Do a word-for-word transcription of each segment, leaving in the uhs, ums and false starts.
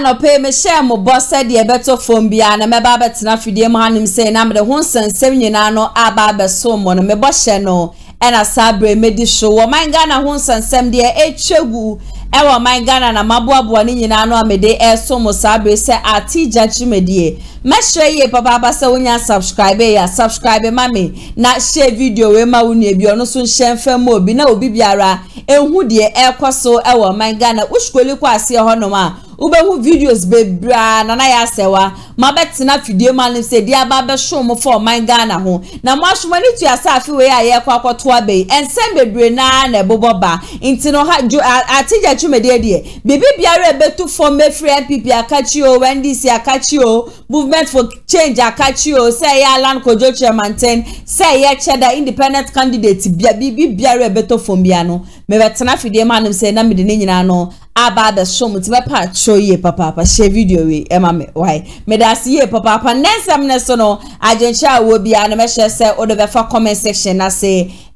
No pay me share mo boss said e beto phone bia na me ba betina fidie mo hanim say na me de honsansem nyina no aba beso mo no me bo hye no e na sabre medi show wo man Ghana honsansem de e twegu e wo man Ghana na maboaboa ni nyina no amede e so mo sabre se ati jachi medie me hye ye papa ba se wonya subscribe ya subscribe mami na share video we ma wonu ebi ono so hye mfa mo obi na obi biara ehu de e kwaso e wo man Ghana ushkoli kwase ho no ma ubehu videos bebra na na ya sewa mabetina fidie manim se dia ba be shom for man Ghana ho na mo asomani tu asafi we ya ye kwa kwato abei ensem bebre na na eboboba ntino ha atija chumede de bibi biara betu for me free N P P akachi o N D C akachi o movement for change akachi o say ya land kojo chairman ten say ya cheda independent candidate bibi biara betu for bia no mebetina fidie manim se na mede nyina no aba be shom ti be pa show ye papa pa share video we e ma me why me da si ye papa pa nensam ne so no agencha wo bia na me hye se odo be fa comment section na se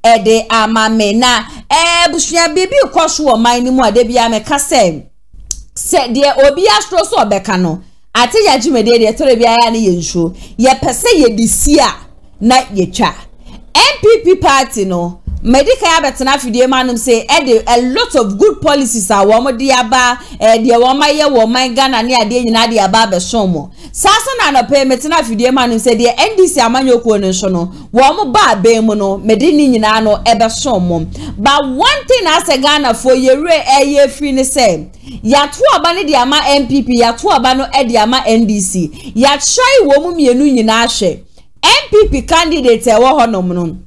e de ama me na e busua bibi koso o man ni mu ade bia me ka se se de obi astro so obeka no ate ya jumede de tore bia ya ne ye nsuo ye pese ye disi a na ye twa N P P party no Medica abetena fidie manum say e a lot of good policies are womo de aba e de woma ye wo man Ghana ne ade nyina de aba be somo sasa na no pay metena fidie manum say de N D C amanyoko no so no womo ba be mu no medini nyina no e be somo but one thing as a Ghana for ye re e ye free ne say ya to aba ne de ama N P P ya to aba no e de ama N D C ya chai wo mu mienu nyina hwe N P P candidate e wo honom no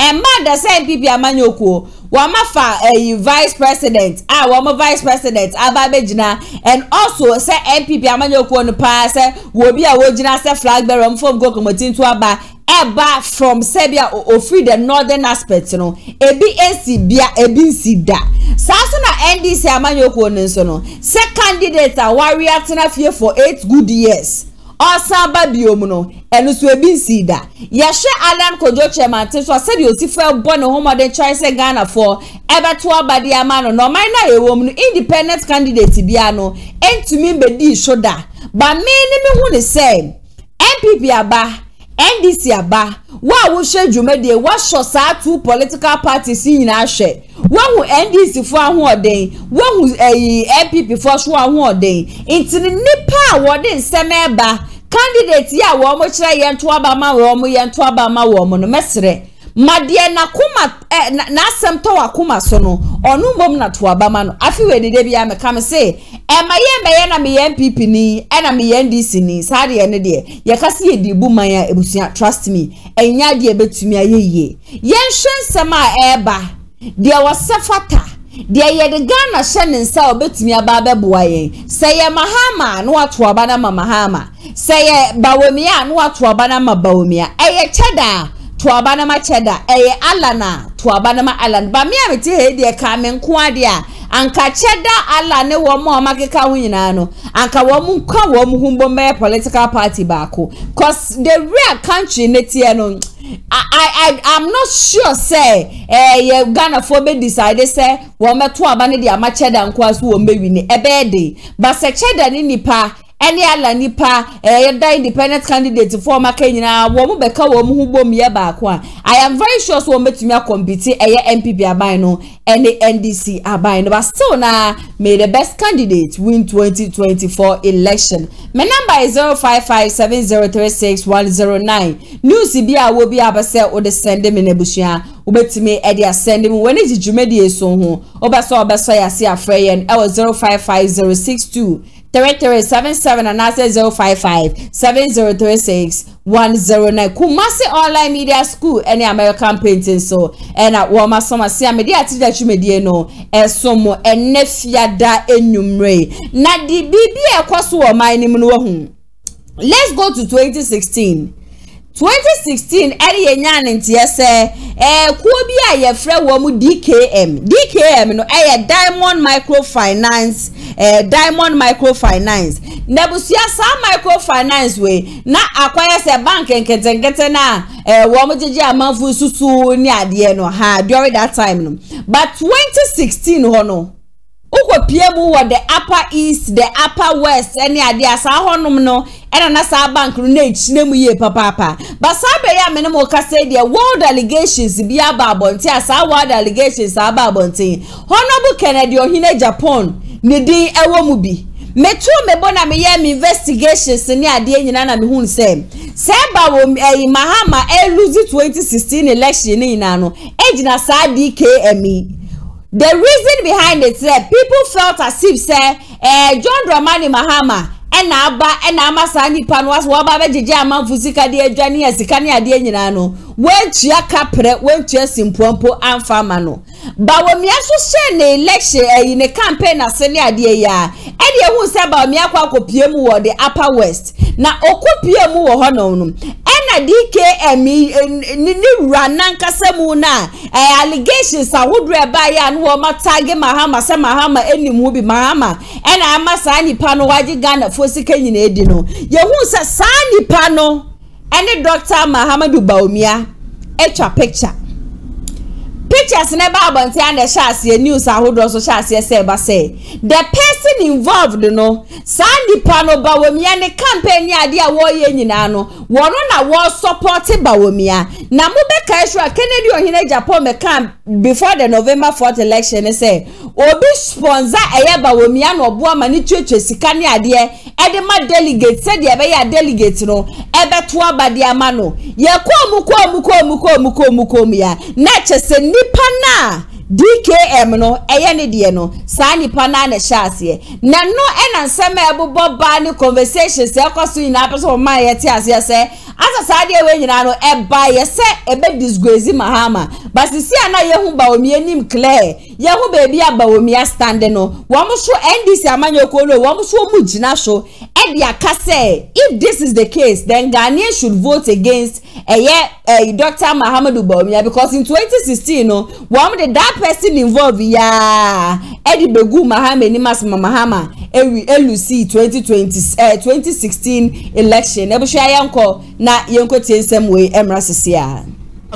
and mother said N P P amanyoko wama fa eh, vice president ah wama vice president ababejina and also say N P P amanyoko no pa say wo bia wo jina say flag bearer from go committee to aba eba from Serbia o free the northern aspect no ebi ac bia ebi sida saso na N D C amanyoko no so no say candidate a warrior tena fie for eight good years osaba biom no enu so ebi nsida yehwe alan kojo chairman tin so said you see for born home the choice Ghana for ebe to abade amano no man na ewom no independent candidate bia no entumi bedi shoda ba me ni me hu ne say N P P aba N D C aba wa wo hwe dwumade wa sho saa two political parties nyina hwe wahu N D C for ahoden wahu N P P for so ahoden intini nipa woden semeba candidate ya wo mo kire yento aba ma wo mo yento aba ma wo mo no mesere madie na kuma eh, na, na asem to akuma so no onu mbom na to aba ma no afi we ni de bia me ka me say e ma ye me ye na me N P P ni e na me N D C ni sa de ne de ye ka se di bu man ya ebusia trust me enya de betumi ayeye ye nhwensem a eba dia wasafata dia yede Ghana hye nsa obetumi aba beboa yen sey Mahama no ato aba na Mahama sey Bawomia no ato aba na Bawomia eye cheda to aba na ma cheda eye Alana to aba na ma Alan ba me amete he dia ka me nko ade a anka cheda Alane wo mo makeka ho nyina no anka wo mu kwa wo mu humbo me political party baako cause the real country netie no I I I'm not sure say eh Ghana for be decide say wo meto aba ne dia ma cheda nkwaso wo mewi ni ebede ba se cheda ni nipa ene ala nipa eh da independent candidate for ma kenyina wo mu beka wo mu hubom ye ba ko a I am very sure so wo metumi akompete eh N P P aban no ene N D C aban no but still na may the best candidate win twenty twenty-four election my number is zero five five seven zero three six one zero nine news bi a wo bi abase o de send me na busia obetime e de send me when is jumedie so ho obaso obaso ya se afreyen e wo zero five five zero six two three three seven seven and I say zero five five seven zero three six one zero nine Kumasi Online Media School any American painting so and at Walmart Summer Sia Media Teacher Chimedie no esomo enefia da enumre na di bibi ekwaso o man nim no hu let's go to twenty sixteen twenty sixteen eri yenya nti ese eh kuo bi a ye frɛ wo mu D K M D K M no eh Diamond Microfinance eh Diamond Microfinance Nebusia some microfinance way. Na acquire se bank and get and get na eh womujija manfu susu ni adie no ha during that time no. But twenty sixteen hono. Uko P M U wa the upper east, the upper west, any idea sa honum no, and anasa bank runage name ye papa papa. But sabe ya menemo kase dia world allegations be ababonti asa world allegations ababonti. Honorable Kennedy or hine Japan ne din ewo mu bi. Metro mebona me ye me investigations ni adie nyina na me hun sem. Seba wo eh, Mahama eh lose twenty sixteen election ni nano. Ejina sa D K M E. The reason behind it said people felt as if said eh, John Dramani Mahama and Abba and Amasani Panwas Wababa Jijama Fusika de Johnny as Sikani Adianano. When Chia Capre, when Chia Simpompo and Famano. But when we also share the election in a campaign as any idea, yeah, and you who said about Miakwa Kopiemu or the Upper West. Now, Okopiemu or Hononum. D K M E ni rananka semuna eh allegations ahodo e ba ya no ma tag Mahama se Mahama enimu bi Mahama e na amasa nipa no waji Ghana fo sika nyina edi no ye hu se sa nipa no ene Doctor Mahama Dubaomia etwa picture pictures ne ba abonti and the share news ahodo so share se ba say the person involved no Sandy Pano Bawomia ne campaign ya dia wo ye nyina no wono na wo support Bawomia na mo be ka sure Kennedy Ohine Japan me camp before the November fourth election ne say obi sponsor eye Bawomia no obo ama ne twetwe sika ne ade e de ma delegate said e be ya delegate no e be to aba de ama no ye ko mu ko mu ko mu ko mu ko mu ko ya na chese nipa na D K M no eye ne de no saa nipa na na shaase na no e na nsema ebubo ba ni conversations e kwaso yin na person ma ye ti ase ase asa saa de we nyina no e ba ye se e be disgrace Mahama but si ana ye hu ba omi enim clear ye hu ba bi aba omi stand no wo mo so N D C amanyoko lo wo mo so mu jina so e de aka se if this is the case then Ghanaians should vote against eye eh Doctor Mahamudu Bawumia because in twenty sixteen no wo mo de that person involved ya edi begu Mahama ni mas Mahama ewi elusi twenty twenty twenty sixteen election e bo hwa yanko na yenko tie nsem we emra sesia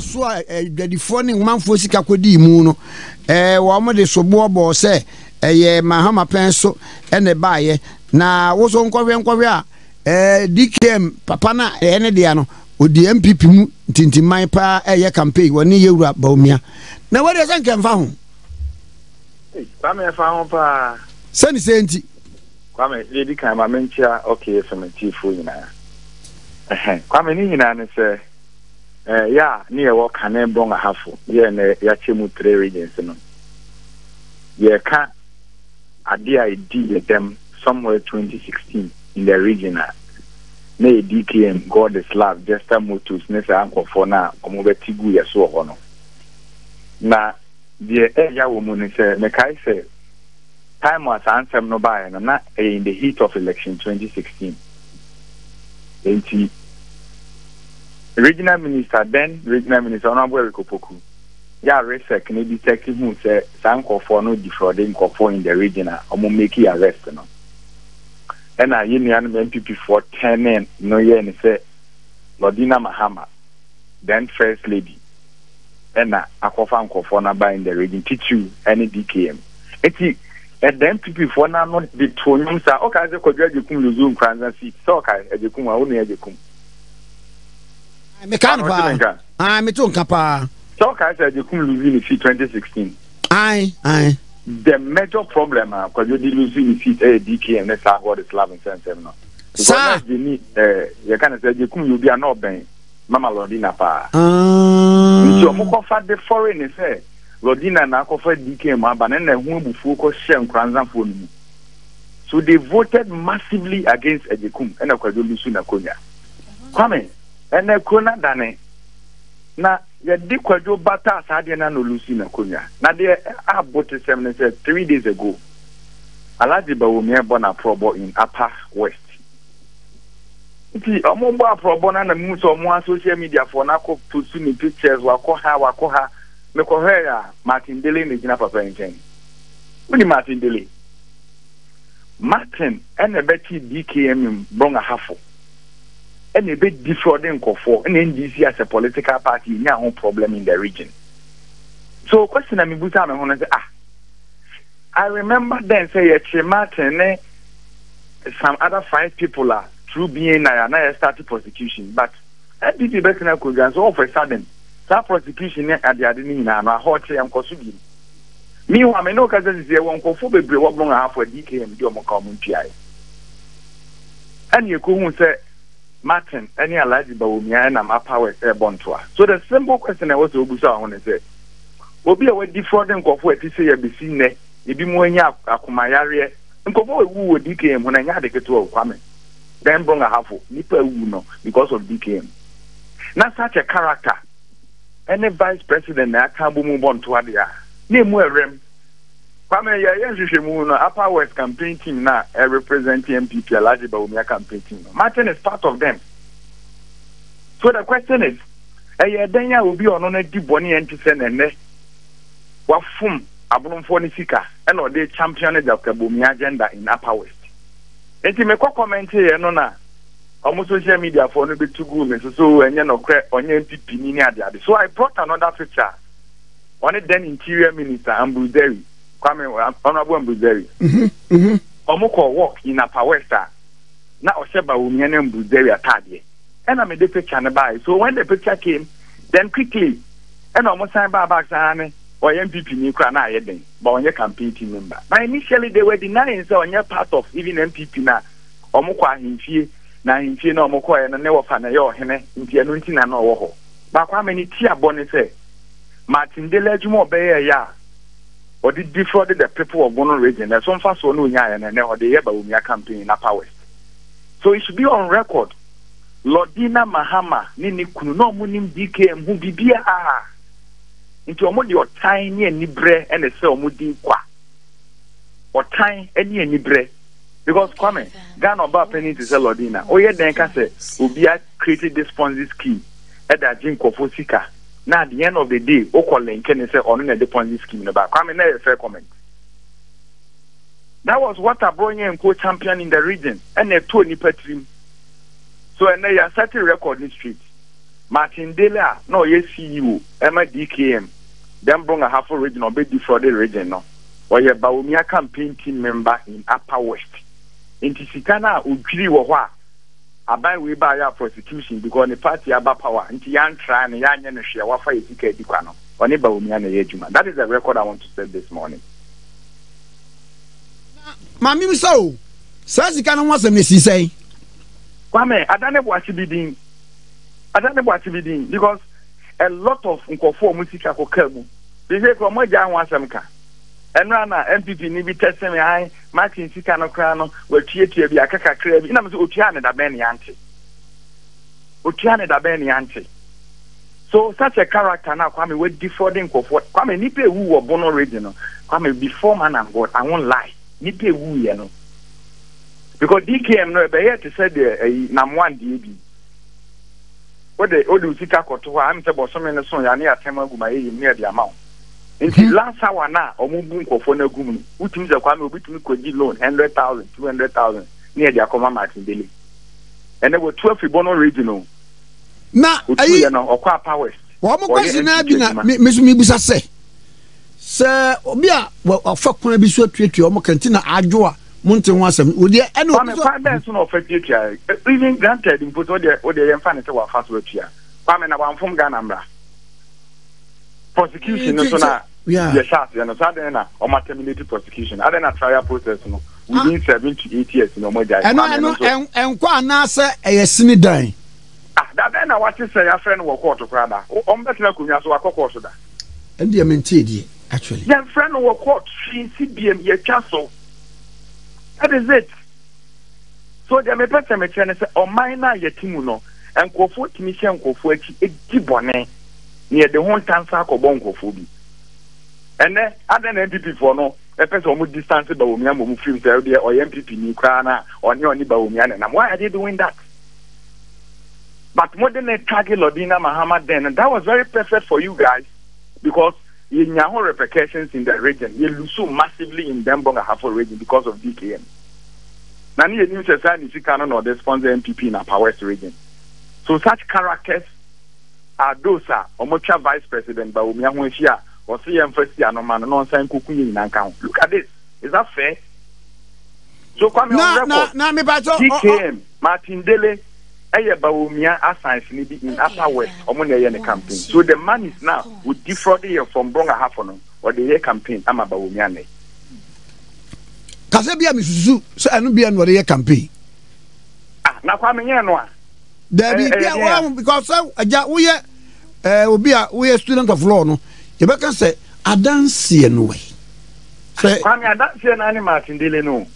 so a dwadifo ne manfo sika kodi mu no eh wo mo de sobo obo se eye Mahama penso ene baaye na wo so nkwowe nkwowe a eh D K M papa na ene dia no odi M P P mu tintiman pa eye campaign woni yewura Bawumia na wori se nkem fa ho eh ba me fa ho pa sani senti kwame le di kan ma mentia okay so mentifo nyina eh kwame ni nyina ne se eh ya ni e wo kan e bon ahafo ye ne ya chemu three regions no ye ka ade I did them somewhere twenty sixteen in the region na D K M God is love just a motus ne sa ankofo na omobetigu ye so ho no na die e ya wo mu ne se me kai se time was answered no by and not in the heat of election twenty sixteen. The regional minister, then regional minister, Honorable Eriko Poku, yeah, research can be taken who said some call for no defrauding call for in the region or make it arrest. And I union M P P for ten and no year and said Lordina Mahama, then First Lady, and I call for no by in the region, T two, and D K M. It's and then people for now not the two names are okay. The Korea you come losing Kansas City, so okay. You come only you come. I'm a camper. I'm a camper. So okay. You come losing in twenty sixteen. Aye, aye. The major problem is because you did losing in D K and that's what is loving sense now. Sir, you need you can say you come you be an open. Mama Lordina pa. Ah. You must confront the foreigners. Rodina na kofa D K ma banana hu bufu ko shem kranza phone. So they voted massively against Ejekum and Akwadwo Lusu na Konya. Kwame and Kona dane na ya di Kwadwo bata asade na no Lusu na Konya. Na they abote seven said three days ago. Alaji Bawumia born a probo in Upper West. Iti omombo a probo na na mu so mo social media for na ko post ni pictures wa ko ha wa ko ha. Me Martin Dele ni jina papa nchen. Uni Martin Dele. Martin and a Betty D K M Bronga Hafo and a bit defrauding for an N D C as a political party now problem in the region. So question I mean but I want to say ah I remember then say Martin some other five people are through being I started prosecution but N D C back in a Kogan so all of a sudden that prosecution at the Adinina and a hot am Kosugi. Meanwhile, I know because this is a one confobe brew of long half for D K M Domo Common P I. And you couldn't say, Martin, any allied by me and I'm a power airborne to her. So the simple question I was to Obusa on is that will be a defrauding confobe to say a bessine, if you moan ya, a kumayaria, and confobe who would D K M when I had a get to a woman. Then bring a half of Nipper Wuno because of D K M. Not such a character. Any vice president that can't move on to her. Name Upper campaign team now representing M P P eligible campaign team. Martin is part of them. So the question is, a Denya will be on a deep bonnie and send what form Abron Fonisika and or they championed the Kabumi agenda in Upper West. And to make a comment here, no, almost social media for no bit too good, so and you know, on M P P. So I brought another picture. On it then Interior Minister Ambuzeri, Kwame Honorable Ambuzeri. Mhm. Omoko work in Upper Western. Na Oseba Umiane Ambuzeri atade. And I made the picture and buy. So when the picture came, then quickly, and almost signed by Baxane or M P P Nikra na yeden, but on your campaign team member. But initially they were denying so on your part of even M P P na Omoko ahimfie na ahimfie na Omoko ya na ne wo fa na yo hene nti anu nti na na wo ho. Ba Kwame ni ti abone say Martin Delejumo Bayer, yeah, or did defraud the people of Bono region, and some fast one, and then or the Yabawumia campaign in Upper West. So it should be on record. Lordina Mahama, Nini Kuno Munim D K M, who be beer into a modi or tiny and nibre and a cell mudi qua or tiny and nibre because Kwame, Ghana about penny to sell Lordina. Oh, yeah, then can say, Ubia created this Ponzi scheme at the Jinko Fosika. Now at the end of the day, Okolin can say on the Ponzi scheme about Kwame na fair comment. That was what Abronye and co champion in the region and they two nipper trim. So and they are setting record in the street. Martin Dela, no yes C E O, Emma D K M, then bring a half a region or be defrauded region no. Or your Baumia campaign team member in Upper West. In Tisitana Ukiri Wawa. I buy we buy our prosecution because the party about power and young try and young and share what for you ticket you can. That is the record I want to set this morning. Mammy, so says you can't want some missy say. Kwame, I don't know what you be doing. I don't know what you be doing because a lot of Uncofor Musica Kokelbu. They say from my young one some car. And Rana M P P Nibi testing I Martin Sicano Crano were T T be a caca crab in Utiana da Benianti. Utiana da Benianti. So such a character now Kwame with defrauding comfort. Kwame Nipe who were born original. Kwame before man and God, I won't lie. Nipe who you know. Because D K M no be here to say the Namwan D B. What the Odu Sika Kotua, I'm about so many son Yania Temaguma near the amount. Until last hour now, or moving for no gum, which means a family which could give loan hundred thousand, two hundred thousand near the Akoma Martin Daily. And there were twelve Ribono regional. Now, you know, or Qua Powers. One more question, Miss Mibusa say, Sir, Obia, well, a fuck will be so treaty or more cantina, Adjoa, Mountain was some, would you? And I'm a five best of a future, even granted in put all the infinite of our first word here. I'm an from Ganambra. Prosecution, no, so now. Yeah, yes, and a sudden or maternity prosecution. I don't trial process within seven to eight years. No more, and I know, and Quan Nasa a sinny dying. That then I watch you say a friend will call to Prada. Oh, better could you also that? And dear Mentidi, actually, your friend will call she C B M your castle. That is it. So there may be some chance or minor your Timuno and go for Timisian go for a dibonnet near the whole town sack or bongo phobia. And then other M P P for no, a person would distance the Baumian films there or M P P Nikrana or Nyoni Baumian. And why are they doing that? But more than a target Lordina Mahama then, and that was very perfect for you guys because in your repercussions in the region, you lose so massively in Dembonga Hafo region because of D K M. Nani a new society canon or they sponsor M P P in Upper West region. So such characters are those are Omocha Vice President Baumia Mweshia or C M F S no man non sign cooking in account. Look at this. Is that fair? So come on record. D K M, Martin Dele, Aye Baumia assigns maybe in Upper West Omonia in the campaign. So the man is now would defraud you from Bonga Hafono or the year campaign Ama Baumia. Kasebia misusu so anu bia no re campaign ah na kwa menye no a da bi bia wa because aja wo ye eh obi a wo ye student of law no ye be kan say adanse no we say kwa me adanse na ni Martin Dele no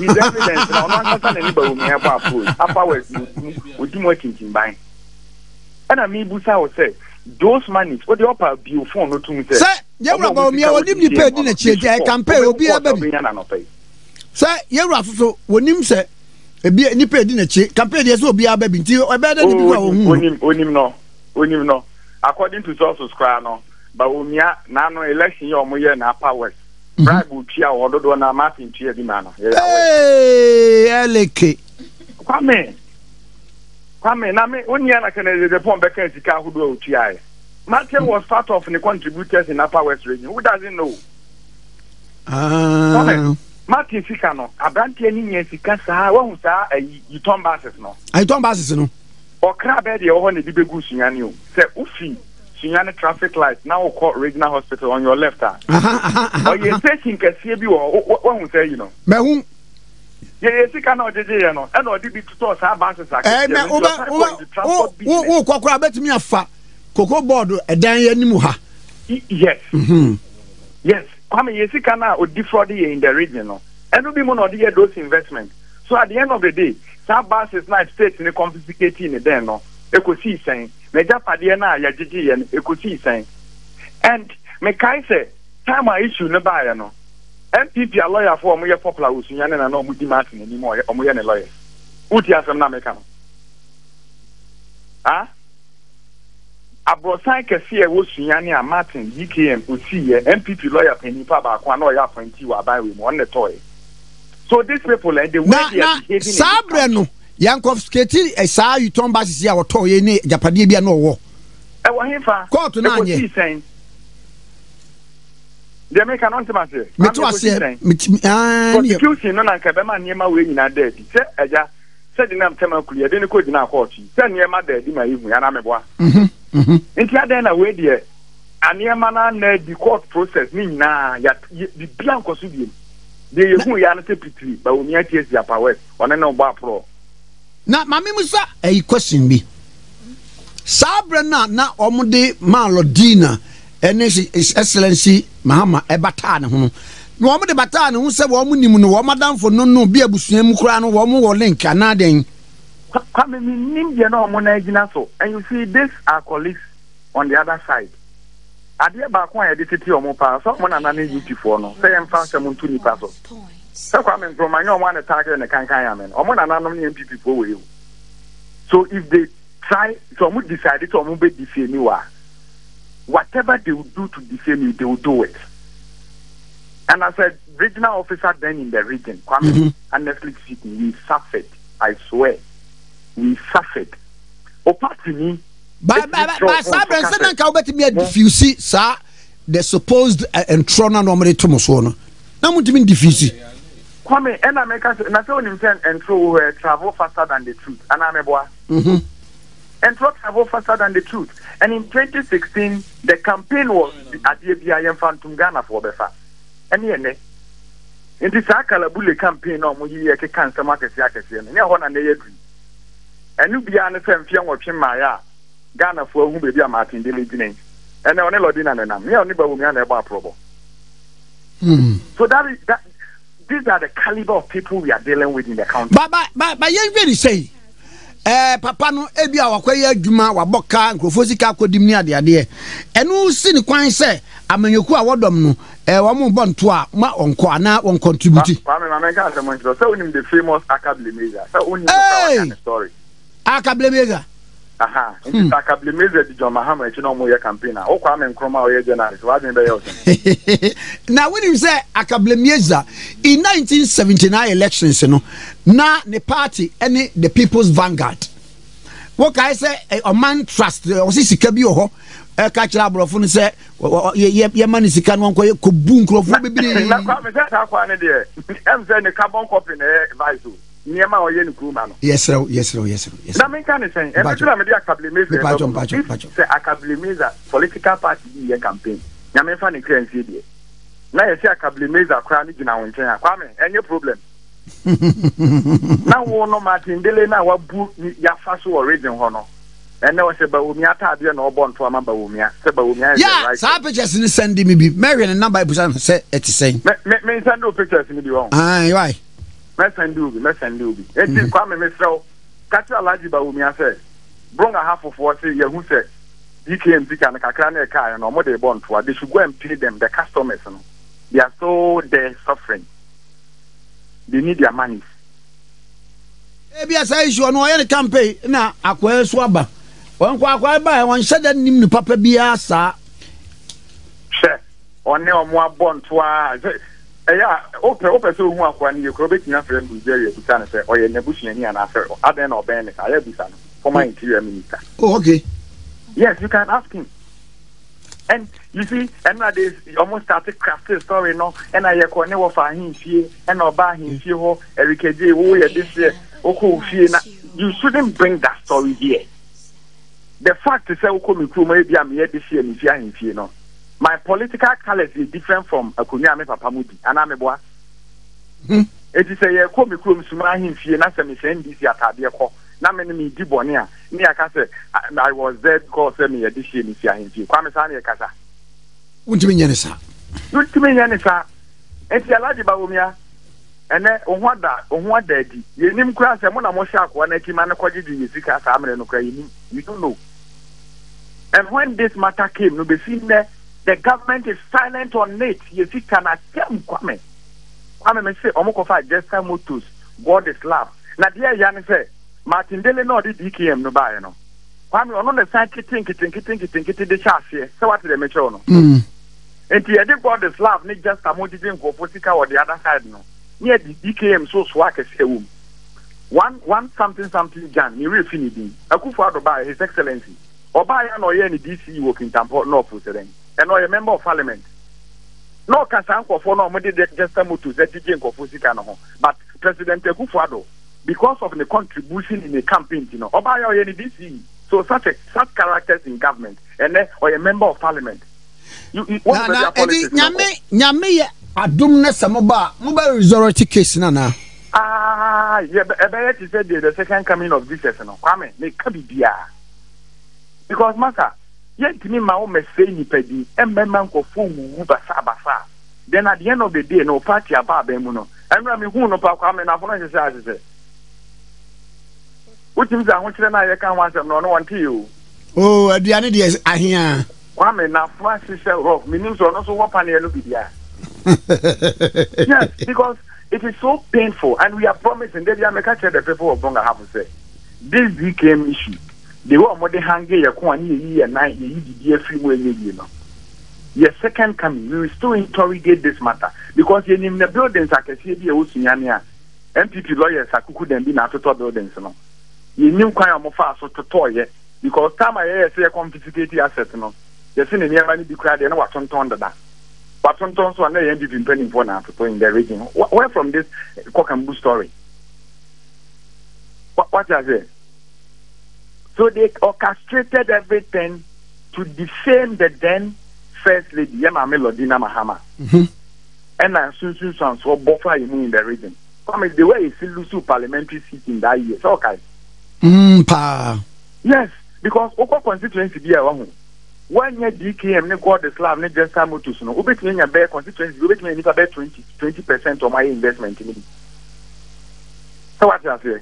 is evidence na no kan say ni ba wo me e ba food apa we odi mo kinkin ban ana mi busa o say those manage what the upper bill phone no tun say ye wura ba mi o dim ni pay di na chieje campaign obi a ba bi say you are so when him say a beer ni pay dinner cheap campaign yes will be a baby until a better no him no according to sources cry no but we nano election your moya na powers bribe will cheer or do na Martin cheer the manner hey L K Kwame Kwame na me when you are can the pump back as the car who do T I Martin was part of the contributors in Upper West region who doesn't know ah Martin Sikano, Abrantia Nini Sikasa, who saw a Uton Basses no. I don't basis no. Or crab at your own Dibigu Sinanu. Say Ufi, Sinana traffic light, now called Regional Hospital on your left hand. Or you say Sinkasebu or what will say, you know. Mahum. Yes, Sikano, Jano, and or Dibi Tutos, our Basses are. Eh, oh, oh, Cocrabet me a fat. Cocoa board, a Diane Muha. Yes. Yes. Kwame Yesikana would defraud you in the region. And we will be those investments. So at the end of the day, some buses not states in the confiscating in the no. You could see saying, Majapadiana, Yajiji, and you could see saying. And Mekai said, time I issue no buyer no. M P P a lawyer for Moya Popular Usian and no Moody Martin anymore, or Moyan lawyer. Utia Samnamekan. Ah? Abrosan kesi ewo sunyani a Martin D K M usi ye M P P lawyer penipa ba kwa no ya appointee wa buy we on the toy. So these people and the way they are behaving. Sa breno yankof sketi e sa you turn back see our toy ni japade bia no wo. E wo hefa. Court na anye. The American on temase. Me to ase. Me ah ni. Prosecution no na kebe ma niema we nyina dead. Se eja se dinam tema kulie de ni ko dina court. Se niema dead ma ihu ya na meboa. Mhm. Mhm. Intia then away there. Aniema na na the court process ni na ya the blank consume. They who ya na P three ba omi atie sia power. One na oba pro. Na mami musa a question bi. Sabre na na omode malodina ene his excellency Mahama ebata ne ho. Na omode bata ne ho se wo munim no wo madam for no no bi abusua mu kura no wo mo wo link na den. And you see, these are colleagues on the other side. At the back, one identity or more power, someone and an easy for no, say, and fast among two passes. So, coming from my own one attacker and a cancayaman, or one anonymous people with you. So, if they try, some would decide to move it the same you are. Whatever they would do to the same you, they will do it. And I said, regional officer then in the region, Kwame, honestly speaking, we suffered, I swear. We suffered. Opportunity. But but but Sabren, Sabren, can we be diffuse? Sir, the supposed entrona normally tomosona. Now we be diffuse. Kwame, and America, na say we intend entro travel faster than the truth. And I'm a boy. Mhm. Entro travel faster than the truth. And in twenty sixteen, the campaign was at the B I M Phantom Ghana for Befa. And here, in this Akalabule campaign, no more here to cancel market market. And here, one and the other. And you be an F M P watching Maya Ghana for whom be a Martin Dele. And only Lodina and I'm only about Probo. So that is that these are the caliber of people we are dealing with in the country. But but but but you really say, eh, Papa no Ebi Awakwe Juma Waboka and Krofosika Kodimnia the idea. And who seen Quine say, I mean, you call what them no, a woman born to our ma on Kwana on contributing. So, only the famous Academy. So, only the story. Aka blemega Aha, nti takablimeze di John Mahama echi no mo ye campaign na. Okwa me nkroma o ye journalist, wa dey be ye osin. Na when you say akablimeza in nineteen seventy-nine elections no, na the party any the People's Vanguard. What I say a man trust o si sika bi ho. E ka kira abrofo no say ye man sika no nko ye kobu nkrofo bebere. Na kwa me say akwa ne de. Em say ne carbon copy na vice o. Yes, sir. Yes, sir. Yes, sir. Yes, sir. Yes, sir. Yes, sir. Yes, sir. Yes, Messan Duby, Messan Duby. It is Kwame Mesro. Katia Lajiba Umia said, Brung a half of what say, who said, D K M Pika and Kakane Kai and Omo de Bontua, they should go and pay them, the customers. They are so they're suffering. They need their money. Maybe I say, you know, any campaign, now, Aqua Swaba. One Quaquai by one said that Nim Papa Biasa. Sure. Or no more Bontua. Yeah, open, open. So who are going to Ukraine? You have friends who are Busan. So or you Bush any an answer. Aden or Ben, I have Busan. Former Interior Minister. Oh, okay. Yes, you can ask him. And you see, and now they almost started crafting story now. And I hear Kone was for him here, and Oba him here. Ho, Eric J. Who here this year? Oko here. You shouldn't bring that story here. The fact is, Oko Mikuma be am here this year. Here him here now. My political colors is different from Akunyame Papamudi and Ameboa. It is a call me crum sumahin fiona N D C at Adiaco. Nameni Dibonia, Nia Casa, and I was there called semi edition if you are in Kwamesania Casa. Utiminyanisa. Utiminyanisa. It's a large Baumia. And then on what that, on what daddy, you name class and one of Mosha, one eighty manacoji, you see, as I'm in Ukraine. You don't know. And when this matter came, no be seen there. The government is silent on it. You see, can I tell you? Kwame, Kwame, say, Omokofa, Jessica Mutus, God is love. Now, dear Yanni, say, Martin Dele, no, the D K M, no, buy, no. Kwame, on the side, think it, think it, think it, think it, the chassis here. So, what did they make? No. And the other God is love, not just a motive for Pusika or the other side, no. Near the D K M, so swag is a womb. One, one, something, something, Jan, you really finish him. I could follow by His Excellency. Or by an or any D C working tamper, no, for the and or a member of parliament. No Casanco for no money just a motu Zedjin Kofusicano, but President Kufuado, because of the contribution in the campaign, you know, or by any D C. So such a such characters in government and then or a member of parliament. You what na Nyame Nyame Adumna Samoba Muba Resorti case nana. Ah yeah, but you said the second coming of this no Kwame, they can be bia. Because master yet me my own message ni pedi emman ko fu wu basa basa then at the end of the day no party aba ba mu no enra me hu no pa kwa me na fo no hese hese utim za ho kire na ye kan wa sem no no want you oh aduane de ahia kwa me na fo hese rock me nim so no so what panel no bibia yes because it is so painful and we are promising that we are making sure the people of Bonga have said this became issue. They were more than hungry, a quantity, and nine, you know. Your second coming, we will still interrogate this matter because you name the buildings I can see the Oceania. M P P lawyers are couldn't be not to talk buildings. You knew quite a more fast to toy because time I say a confiscated asset. No, you're seeing the money be cried and what's on under that. But sometimes one day you've been paying for now to put in the region. Where from this cock and bull story? What does it? So they orchestrated everything to defame the then First Lady Yama Melodina Mahama. And I soon soon saw Boffa in the region. Come is the way you see Lusu parliamentary seat in that year. So, okay. Yes, because Oko constituency be a woman. When you D K M, you call the Slav, you just come to Suno. You bet me a bear constituency, you bet me about twenty percent of my investment in it. So, what do you say?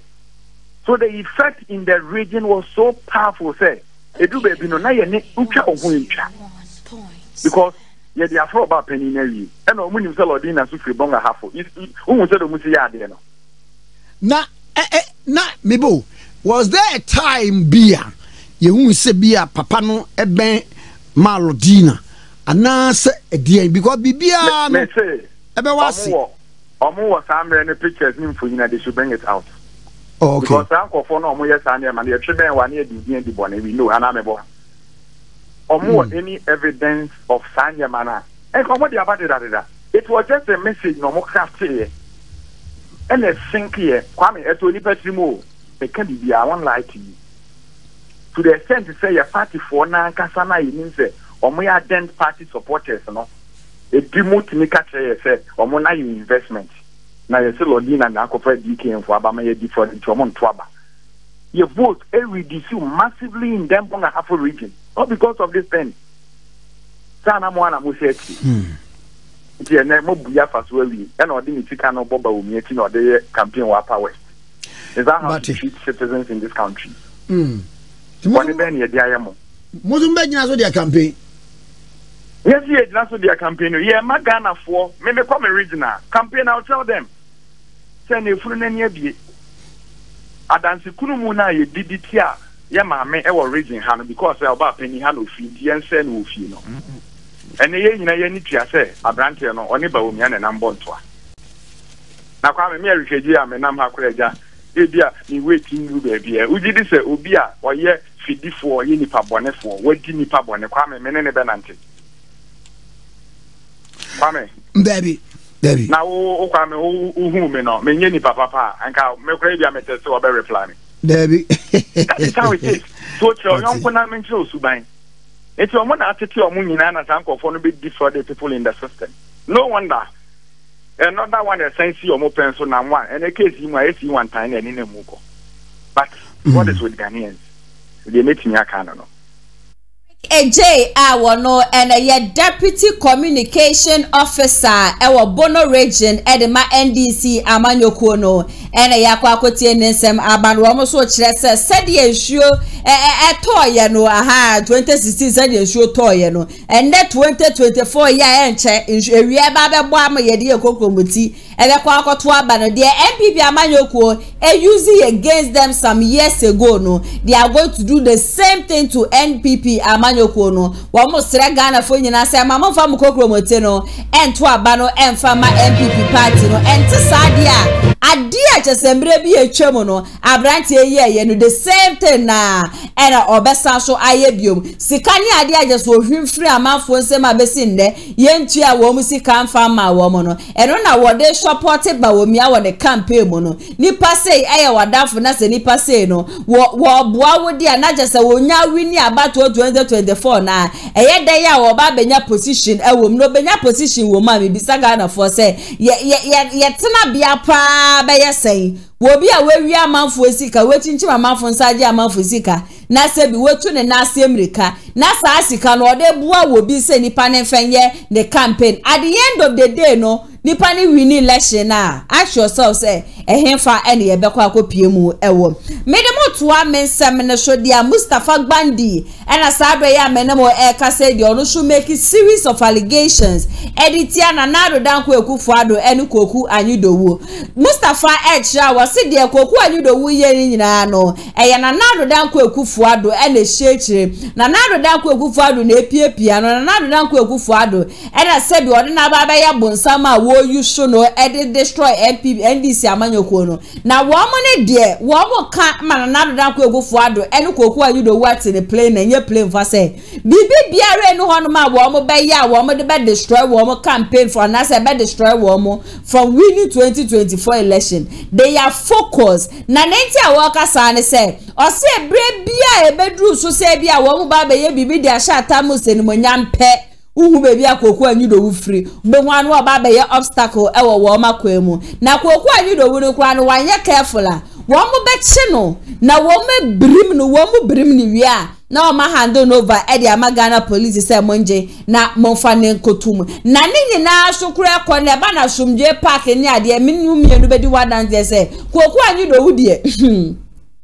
So the effect in the region was so powerful, say. Because yeah, they are for about penny nearly. And when you sell Odina Sufri Bonga half, who said the Musiadeno? Na, eh, eh, na, Mibu, was there a time beer? yehu se bia papa no eben malodina anase edian because bibia no ebe wasi omo wo samre ne pictures ni mfonyina they should bring it out. Oh, okay. Because anko for no omo yesa na man ye tweben wa na edian di bona we know ana mebo omo any evidence of sanya mana e ko mo di abade da da it was just a message no mo craft here and I think here kwame eto ni patrimo e ka bibia one light you. To the extent to say your party for now, Kasana, you mean say, or my identity party supporters, no? A demote me catch a say, or more investment. Now you sell Odina and Akopre D K for Abamaya different to Amon Twaba. You vote every D C massively in Dempong Afro region, not because of this thing. Sana Moana Musetti. It's a name of Biafaswelli, and Odinitikano Boba will meet in the campaign Wapa West. Is that how to treat citizens in this country? Mm. Mozumbe na so dia campaign. Yes, yes, na so dia campaign. Yeah, ma Ghana for me me come regional. Campaign I'll tell them. Say na furu na nia bie. Adanse kunu mu na ye didi tia, ye ma me e wo region ha no because e oba pani ha no fi di ense na ofi no. Ene ye nyina ye ni tia say abrante no, oni ba omi na na mbontoa. Na kwa me me rehweji a me nam ha kura ja. Ebia ni waiting you baby. Uji this obi a oye fidifo oye nipa bone fo. Wadi nipa bone kwame menene benante. Kwame. Baby. Baby. Na o kwame o hu me no. Menye nipa papa anka me kra ebia mete so obe reply me. Baby. That is how it is. So your young kuna mencho suban. It your mona atete omo nyina na sanko fo no be defraud the people in the system. No wonder. Another one is saying, see your more pencil and one, and a case you might see one time and in a muco. But what is with Ghanaians? They make me a canon. A J Awano and a deputy communication officer, our Bono region, Edema N D C, Amanyo Kono, and a Yakwakotien Nisem Aban Romoso Chresser, said the issue a toyano, aha, twenty sixteen, said the issue toyano, and that twenty twenty four year enter in Rebaba Bama Yadia Kokomuti, and a Kwakotwa Bano, dear N P P Amanyo Ko, and using against them some years ago, no, they are going to do the same thing to N P P Amanyo. Kono wamo sira Ghana fo nyina se mama mfa mkokro mote no ento aba no emfa ma M P P party no enti sade a ade a chesembre bi etwem no abrante ye ye no the same thing na era obesa so aye biom sika ni ade a jeso hwimfiri amafo nsem abesi nde ye ntua wo mu sika mfa ma wo mo no eno na wo de support ba wo mi a wo de campaign mo no nipa sei aye wadafo na se nipa sei no wo wo boa wo de a na jese wo nya wini abato twenty twenty four na eye dey ya wo ba benya position ewo no benya position wo ma me bisaga na for say ye ye ye tena bia pa be yesen wo bia we wi amanfo sika we chinchi amanfo nsaje amanfo sika na se bi wetu ne na asemrika na sa sika no de bua wo bi se nipa ne fenye the campaign at the end of the day no nipa ni win election na ask yourself say ehenfa ene ye bekwa kopie mu ewo me de motoa mensem ne so dia Mustafa Gbandi ena sabe ya menemo e ka say de onu so make a series of allegations editia na nado danko ekufuado ene Koku Anyidoho Mustafa Echa wasi de Koku Anyidoho ye nyina no eye na nado danko ekufuado ene shechire na nado danko ekufuado na epiepia no na nado danko ekufuado ena sabe odi na baba ya bonsama wo you should know edit destroy N P P N D C Amanyoko no na woman dear woman can't man another damn quick go forward and Koku Anyidoho what's in the plane and your plane for say B B B R no one ma woman by ya woman the bad destroy woman campaign for an answer bad destroy woman from winning twenty twenty four election they are focused Nanentia Walker Sane say or say brave beer a bedroom so say be a woman by baby they are shut up most in when I'm pet. Uhu baby a Koku Anyidoho free. Be one wa ba be obstacle e wo wo makwemu. Na Koku Anyidoho no kwa no wan ye careful a. Wo mo be che no. Na wo me brim no wo mo brim ni wia. Na o ma handle over e di amagana police say monje na monfa ne kotum. Na ni nyina so kura ko ne ba na somje park ni ade minimum yenu be di wadan ze say. Koku Anyidoho de.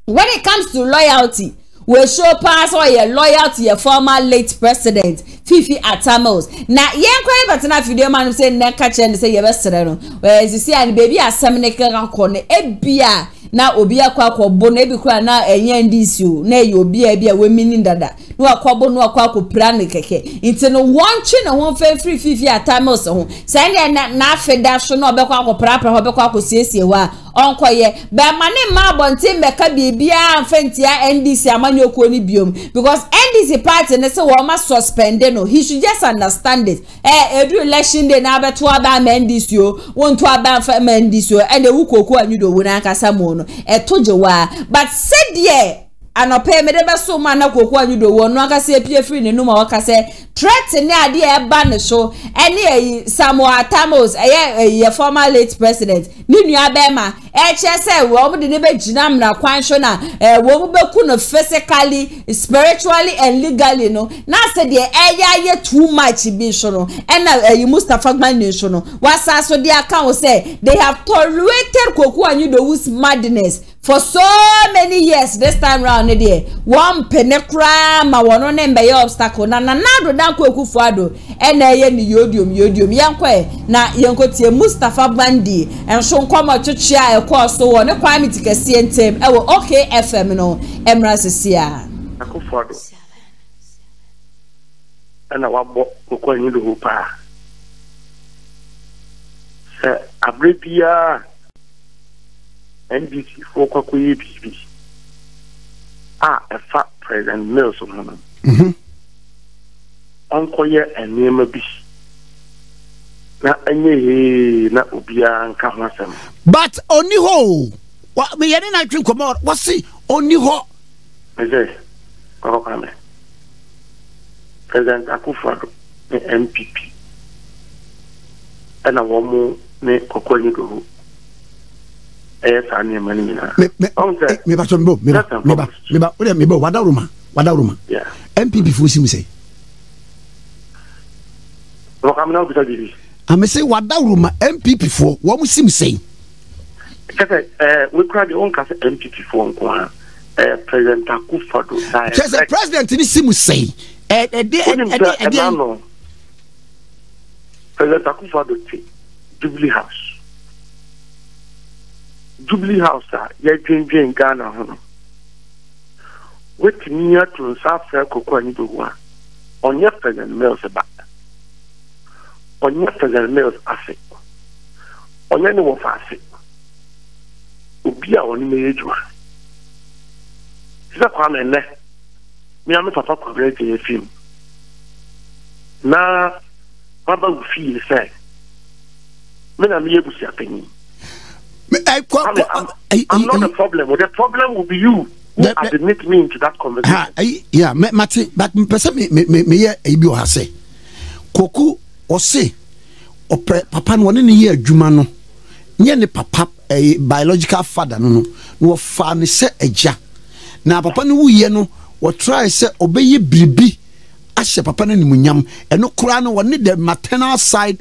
When it comes to loyalty, we show pass or your loyalty your former late president Fifi Atamos. Now yen kwai but na video man say na catch and say your best no. Well you see and baby asem ne kan kon e bia na obi akwa akobo na ebi kura na enye N D C o na e obi e bia we mini dada no akobo no akwa akopra ne keke nti no wonche na won fa free fifi atamos ho sende na na afeda so na obekwa akopra pra obekwa akosiesie wa onkoye be mane ma bonti meka bibia amfentia N D C amanyokuo ni biom because N D C party ne se wo ma suspend no he should just understand it eh edu election day na beto aba ma N D C o won to aba fa ma N D C o and ewu Koku Anyidoho na akasa mo no etojewa but said ye anope me de beso ma na Koku Anyidoho no akasa epie free ne numa wakase threat ne ade e ba ne so ene eyi Samuel Atamos eye former late president ni nua be ma H S A we omo de ne be jinam na kwanhwe na we omo be ku no physically spiritually and legally no na se de eya ye too much bi so no and na Mustafa Gman so no wasa so de aka wo say they have tolerated Koku Anyidoho's madness for so many years this time round ne de one penekra ma wono ne be obstacle na na do dan Koku Fuado and eye ni yodium yodium yankwe na yenkotie Mustafa Bandi and so nkomo twetwea so won e kwa mitikasi entem e wo O K F M no emra sesia akufuado ana wabo Koku Anyidoho pa se abrepia N D C for kwaku yibi ah a fat president Mills on mhm onko ye enema bi na enye na obia nka ho asem but oni ho wa me ye na twin komo what see oni ho eze ko ko me president Akufo-Addo the N P P ana wo mu ne Koku Anyidoho e sa ni mani mina me me me ba me ba me ba o le me ba wada roma wada roma yeah N P P fu si mi say I'm saying what that room M P P for what we seem saying. Uh, we cried the own cast M P P for uh, President Akufo-Addo. Just the president in this seem say. President Akufo-Addo Jubilee House. Jubilee House, yeah, in Ghana. With me to South Koku Anyidoho on your president Mills back. Onye president Mills ase onye ni wo fa ase obi a oni me ejuma sika kwa me ne mi am papa ko great e film na baba u fi se me na mi ebusi apeni me ai kwa I'm not the problem the problem will be you who admit me into that conversation ha yeah me mate but person me me me ye e bi o ha se Koku or say, or papa one in a year, Jumano. Near the papa, a biological father, no, no, farm is set a ja. Now, papa no, you know, or try, say, obey ye bibi. I say, papa no, munyam, and no crano, one need the maternal side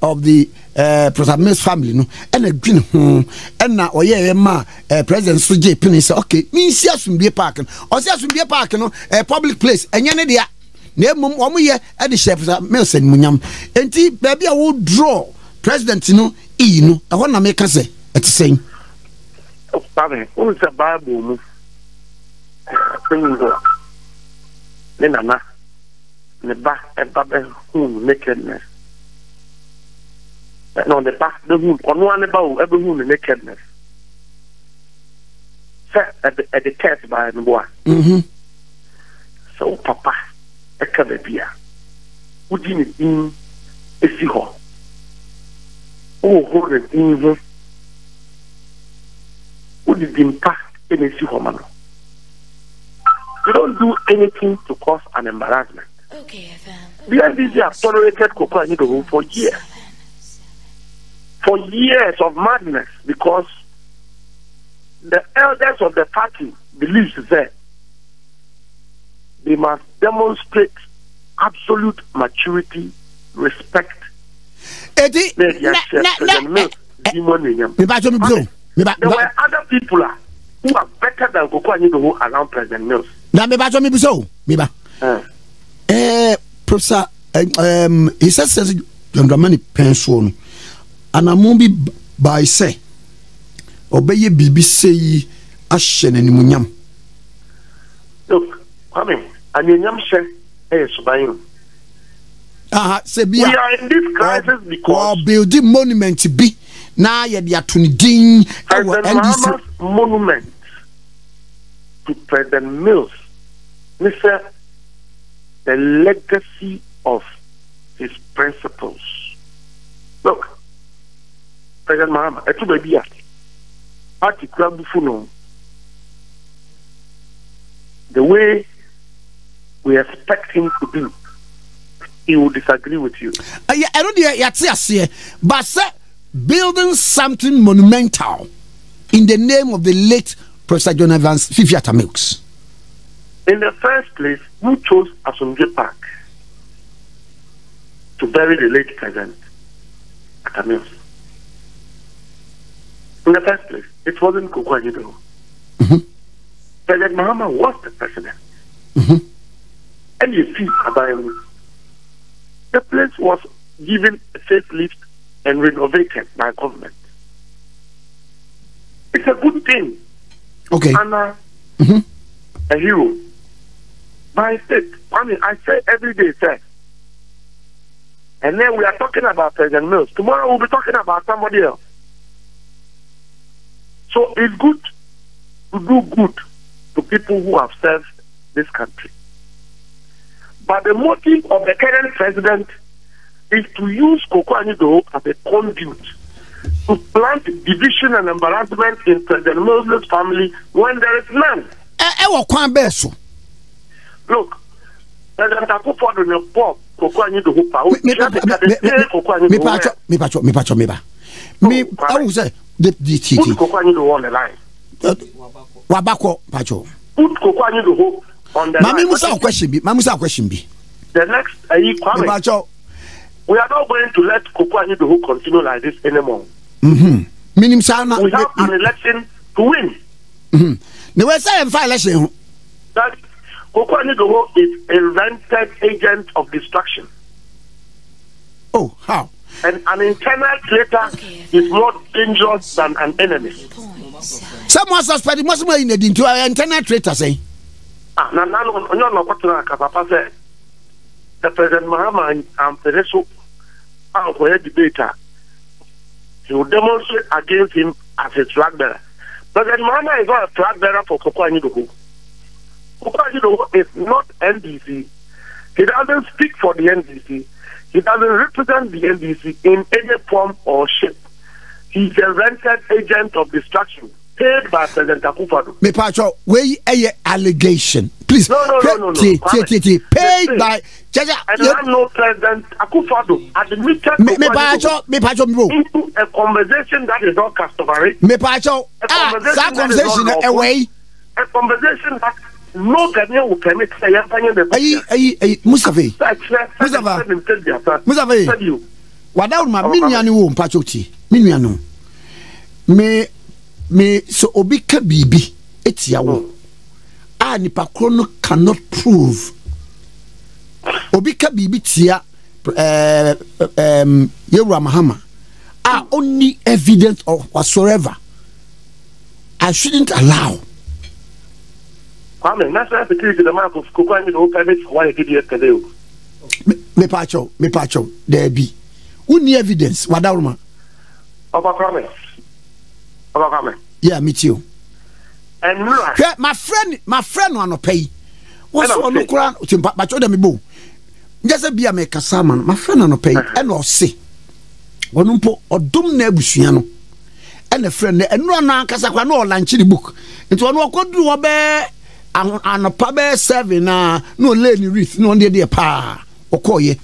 of the uh, president's family, no, and a green home, and now, or yeah, ma, a president, so J. Penny say, okay, means yes, from be a parking, or yes, from be a parking, a public place, and yan idea. Ne mum omo ye e de chef Milson munyam enti baby a wo draw president no e no e ho na me ka se etisen pardon o se bible mu singo ne nana ne ba e ba be hun nakedness no ne ba de hun ono ane ba o e be hun nakedness se e de test by no boy mhm so papa Cabia, would you in a sea hole? Oh, hold it in. Would it be past in a sea hole? You don't do anything to cause an embarrassment. Okay, the N D C have tolerated Koku Anyidoho for years, for years of madness because the elders of the party believe that they must demonstrate absolute maturity, respect. They were other people who are better than Koku Anyidoho around President Mills. Now, me bacho me biso, me ba. Eh, Professor, um, he says, "John Dramani pension, and I must be by say, obeye bibi seyi ahye nanimunyam. Look, Kwame, anyanyam hye eh subayin. Aha, sebia. We are in this crisis uh, because we building monument bi na ye de atonidin our N D C monument to President Mills. Mister, the legacy of his principles. Look, President Mahama, I took my beer. The way we expect him to do, he will disagree with you. Uh, yeah, I don't hear yeah, but sir, building something monumental in the name of the late Professor John Evans Fifiata Mills. In the first place, who chose Asumdwe Park to bury the late President Fifiata Mills? In the first place, it wasn't KOKU Anyidoho. Mm-hmm. President Mahama was the president. Mm-hmm. And you see, the place was given a facelift and renovated by government. It's a good thing. Okay. Anna, mm-hmm. a hero. By state, I mean, I say every day, sir. And then we are talking about President Mills. Tomorrow we'll be talking about somebody else. So it's good to do good to people who have served this country. But the motive of the current president is to use KOKU Anyidoho as a conduit to plant division and embarrassment in President Mills' family when there is none. Look, President Akufo-Addo ne bọ KOKU Anyidoho pa. Me pacho, me pacho, me pacho, me ba. Me, I will say. Put KOKU Anyidoho on the line. Wabako, Pacho. Put KOKU Anyidoho on the line. Mami Musa question be. Mami Musa question be. The next, Pacho. We are not going to let KOKU Anyidoho continue like this anymore. Mm-hmm. Minim sana. We have an election to win. Mm-hmm. Now we say five election. That KOKU Anyidoho is a rented agent of destruction. Oh, how? And an internal traitor is more dangerous than an enemy. Someone suspected most more in the into an internal traitor, say. Ah, now, now, no, no, no, no, the President Mahama and um, Pereso are for a debater. He will demonstrate against him as a flag bearer. President Mahama is not a flag bearer for KOKU Anyidoho. KOKU Anyidoho is not N D C. He doesn't speak for the N D C. He doesn't represent the N D C in any form or shape. He's a rented agent of destruction paid by President Akufo-Addo. Me Pacho, where is allegation? Please. No, no, no, no, no. Paid by. And I know President Akufo-Addo admitted into a conversation that is not customary. Me Pacho, that conversation away. A conversation that. No, Ghanaian will permit the Ghanaian to be. Mustafi, Mustafa, Mustafi. Wadaun ma minyani wo mpachoti, minyano. Me me so obi ka bibi etia wo. Ah nipa krono cannot prove. Obi ka bibi tia eh em Yewura Mahama. Ah only evidence of whatsoever. I shouldn't allow. National security the map of KOKU Anyidoho permits why he did yesterday. Me Pacho, me Pacho, there be. Who need evidence? What that woman? Over comments. Over comments. Yeah, me too. And my friend, my friend, who no pay. What's on the ground? Pacho, dem bo. Just be a make a salmon. My friend, no pay. And or say, Wanumpo or dum nebusiano. And a friend, and run now because I can no lunch in the book. Into one could do a bear. And a pabe seven, no lady wreath, no dear pa, or call ye.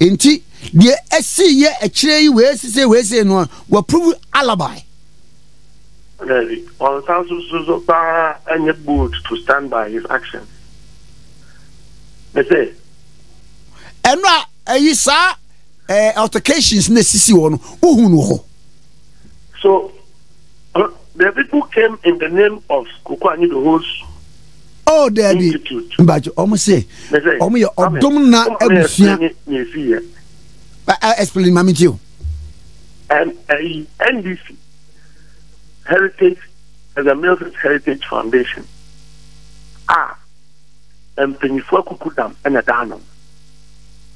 Ain't he? The S C ye a chay, where's he say, where's he no, will prove alibi. On thousands of bar and your boot to stand by his action. They say, and now, a sir, altercations necessary on who. So the people came in the name of KOKU Anyidoho's. Oh, there be. But you almost say, Omi, or don't not explain, Mammy, you and N D C heritage as a Milford Heritage Foundation. Ah, and Penifua Kukudam and a Danum.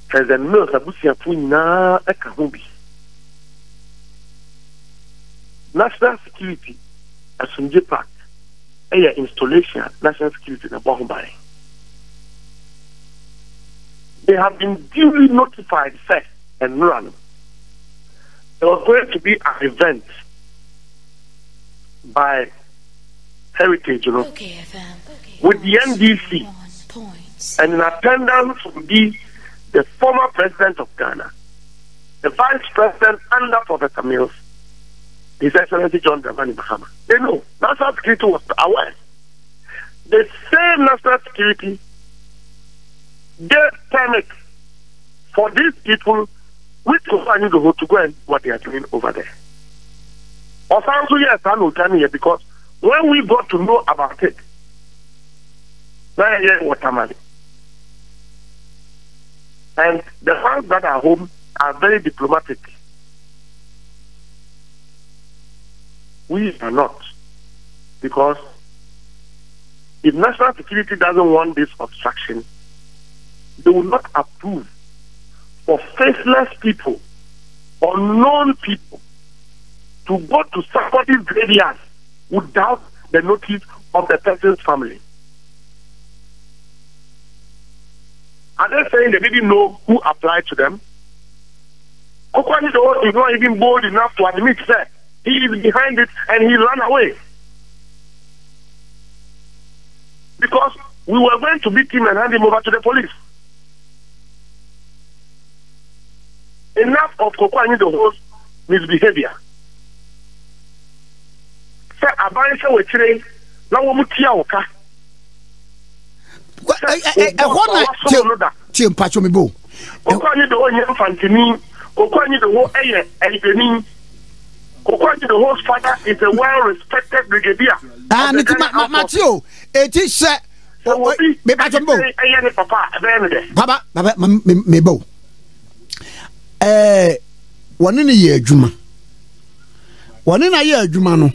President Milford Abusia Puna Ekahubi. National Security Asumje Park, air installation, national security in Bahumbai. They have been duly notified first and run. There was going to be an event by Heritage, you know, okay, okay. with the N D C. And in attendance would be the former president of Ghana, the vice president under Professor Mills, His Excellency John Dramani Mahama. They know. National security was aware. The same national security gave permit for these people with KOKU ANYIDOHO to go and do what they are doing over there. Also, yes, I know here because when we got to know about it, and the ones that are home are very diplomatic. We are not, because if national security doesn't want this obstruction, they will not approve for faceless people, unknown people, to go to somebody's graveyard without the notice of the person's family. Are they saying they didn't know who applied to them? KOKU ANYIDOHO is not even bold enough to admit that he is behind it and he ran away. Because we were going to beat him and hand him over to the police. Enough of KOKU ANYIDOHO's misbehavior. KOKU ANYIDOHO's father is a well-respected brigadier. Ah, Matthew, it is said. Oh, me Papa, Papa, me bo. Eh, one in a year, Juma. One in a year, Jumano.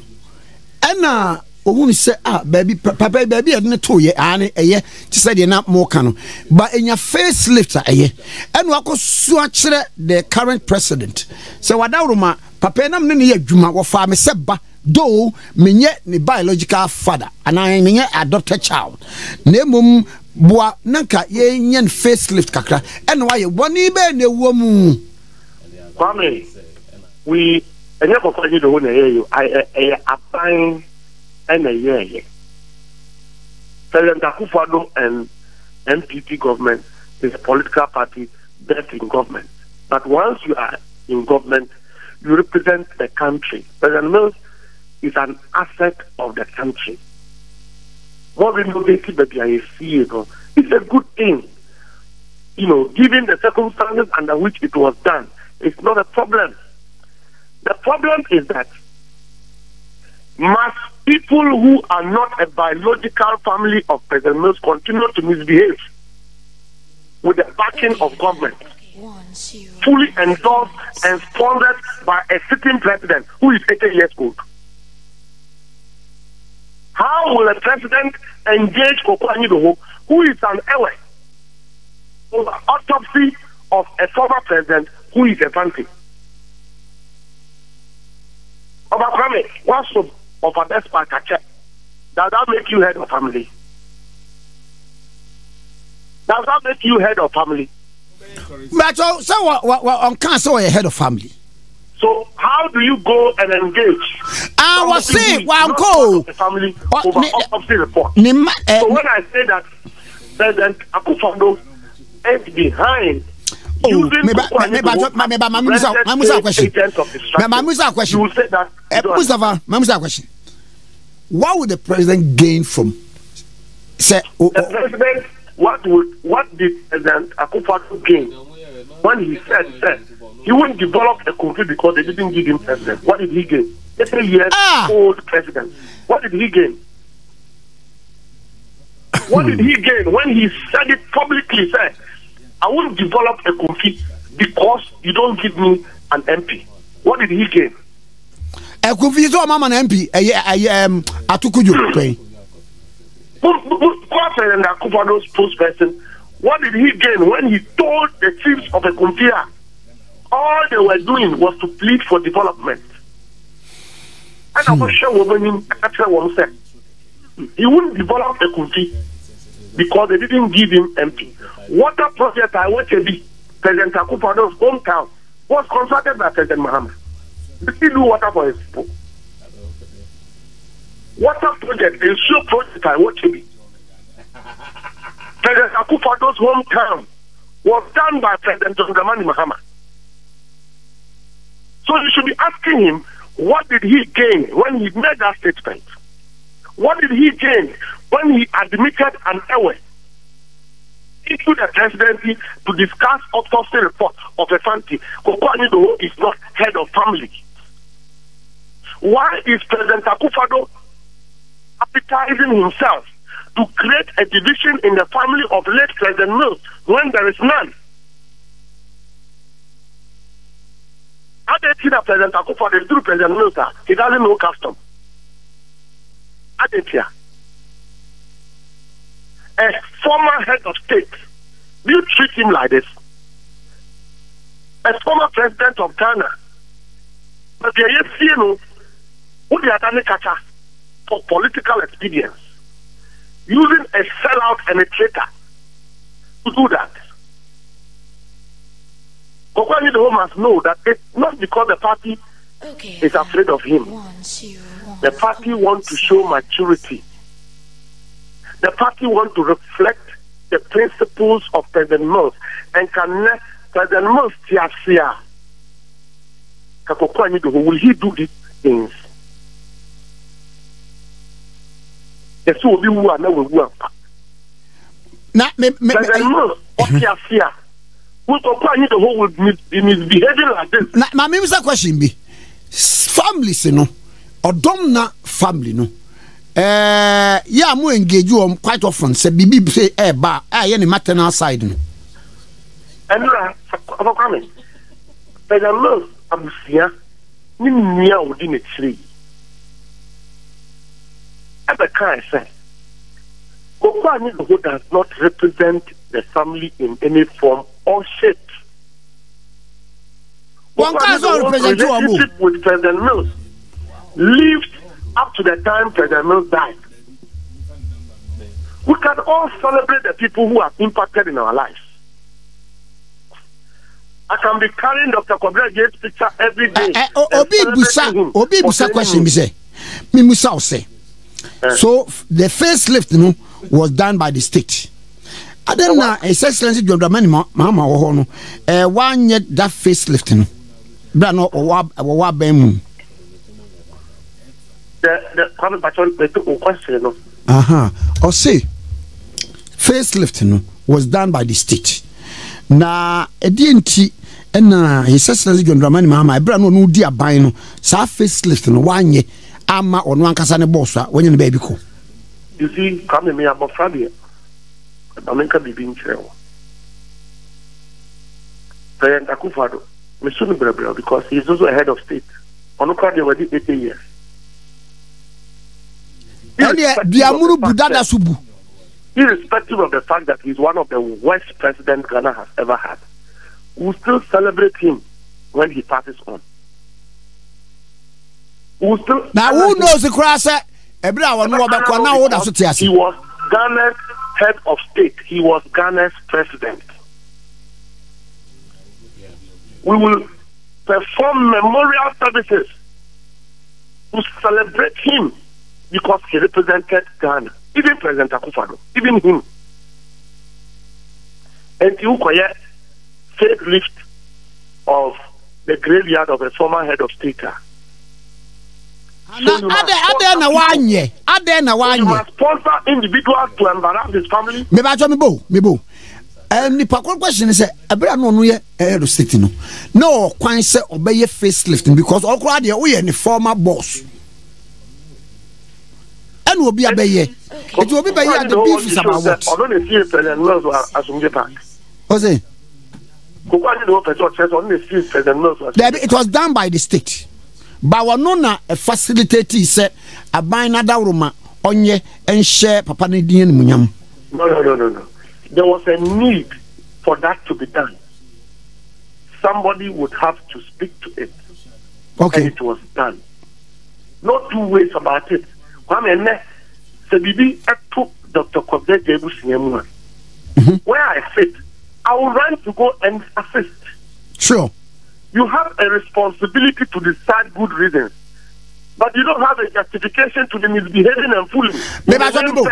And now, a woman said, ah, baby, Papa, baby, I didn't tell you, Annie, a year, to say you're not more canon. But in your face, lift a year, and what was such the current president. So, what I remember. Papa na mne ye dwuma wo fa me seba do menye ne biological father and I menye adopted child nemum boa nanka ye nye facelift kakra and why woni be ne wo mu family we and you for you do na ye I I applying and ye ye President Akufo-Addo and N P P government is a political party that's in government, but once you are in government you represent the country. President Mills is an asset of the country. What we know, they see that I see it. It's a good thing. You know, given the circumstances under which it was done, it's not a problem. The problem is that must people who are not a biological family of President Mills continue to misbehave with the backing of government, fully endorsed and sponsored by a sitting president who is eighty years old? How will a president engage KOKU ANYIDOHO, who is an heir, over autopsy of a former president who is a vanity? Oba Kwame, what's of a best part check? Does that make you head of family? Does that make you head of family? But so, so what, what, what, on council a head of family. So how do you go and engage? I was saying, well, go the family uh, over ne, autopsy report. Ne, uh, so when I say that President Akufo-Addo is behind, you didn't go and go to the question. You said that. Mustafa, my question. What would the president gain from? Say, oh, the president. What would what did President Akufo-Addo gain when he said that he wouldn't develop the country because they didn't give him president? What did he gain? Eighty years ah. old president. What did he gain? What did he gain when he said it publicly? Said, "I wouldn't develop a country because you don't give me an M P." What did he gain? A confusion among an M P, I am at Kukuju. And Akufado's spokesperson, what did he gain when he told the chiefs of the Kumpia all they were doing was to plead for development? And I'm sure women after one step. He wouldn't develop the country because they didn't give him M P. Water project I want to be President Akufado's hometown was consulted by President Mahama. Did he do water for his people? Water project is so project I want to be. President Akufado's hometown was done by President Dramani Mahama. So you should be asking him, what did he gain when he made that statement? What did he gain when he admitted an error into the presidency to discuss autopsy report of a family? KOKU ANYIDOHO is not head of family. Why is President Akufo-Addo appetizing himself to create a division in the family of late President Mills when there is none? I didn't see that President Akufo-Addo is through President Mills. He doesn't know custom. Adetia, a former head of state, do you treat him like this? A former president of Ghana, but they are seeing who they are done for political expedience, using a sellout and a traitor to do that. KOKU ANYIDOHO must know that it's not because the party okay. is afraid of him. One, two, one. The party wants to show maturity. The party wants to reflect the principles of President Mills and can President Mills Tiasia. KOKU ANYIDOHO, will he do these things? Yes, will be one that will work. Not me, me, President Mills Tiasia. Will KOKU ANYIDOHO will be misbehaving like this? Now, my name is a question be. Family se no odomna family no eh ya mo engage you on quite often say bibi say eh ba eh ye ne maternal side no enra abokwame but I love abusia ni nia odi ne tiri at the kind say KOKU ANYIDOHO does not represent the family in any form or shape. One relationship with President Mills lived up to the time President Mills died. We can all celebrate the people who have impacted in our lives. I can be carrying Doctor Kobrege's picture every day. Obi Busa, Obi Busa question, me say, me Musa say. So the first lift, you know, was done by the state. I don't know. Excellency John Dramani Mahama Ohono. Eh, one yet that facelift, you know. Brano owa owa bemu. The the common patrol they took a question. Aha. Or say, facelifting was done by the state. Na edinti na Excellency John Dramani Mahama. Brano no di aban no. Sa facelifting one ye ama ono ankasa ne bossa when you baby ko. You see, come me about Friday. America be being terrible. President Akufo-Addo. Because he's also a head of state. On they were the eighty years. Irrespective of the fact that he's one of the worst presidents Ghana has ever had, we'll still celebrate him when he passes on. We'll still now who knows the cross? He was Ghana's head of state. He was Ghana's president. We will perform memorial services to celebrate him because he represented Ghana, even President Akufo-Addo, even him. And you can fake lift of the graveyard of a former head of state. So you must sponsor individuals to embarrass his family. Mebo, and the parkour question is a brand on we air city no no quite say obey facelifting because all crowd we are the former boss and will be a bay it will be by the beef is about what I don't see President Mills as on the back was it it was done by the state bawanona e facilitate se aban na dawroma onye enhye papa ne din munyam. No no no no no. There was a need for that to be done. Somebody would have to speak to it. Okay. And it was done. No two ways about it. Kwame Sebibi took Doctor Kobde Jebu Sinyamwa. Where I sit, I will run to go and assist. Sure. You have a responsibility to decide good reasons, but you don't have a justification to the misbehaving and fooling. Maybe I don't know.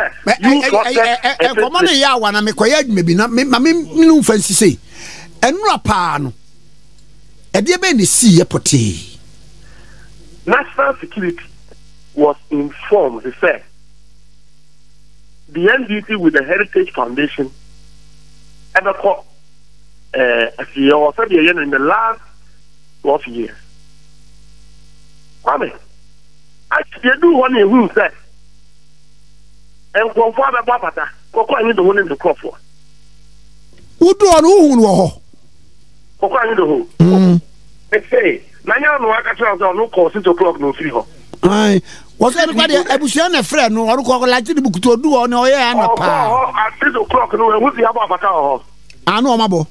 National security was informed. They said the N D C with the Heritage Foundation and the court. Uh, in the last twelve years, I mean, I do one who said, and for Father Babata, Koko Anyidoho in the Crawford. Who do I know? Koko Anyidoho. They say, Nanya no Akatra, no call, six o'clock, no three. I was everybody a Bushana friend, no, I don't call like the book to do on your hand. At six o'clock, no, I would be about Batao. I know, Mabo.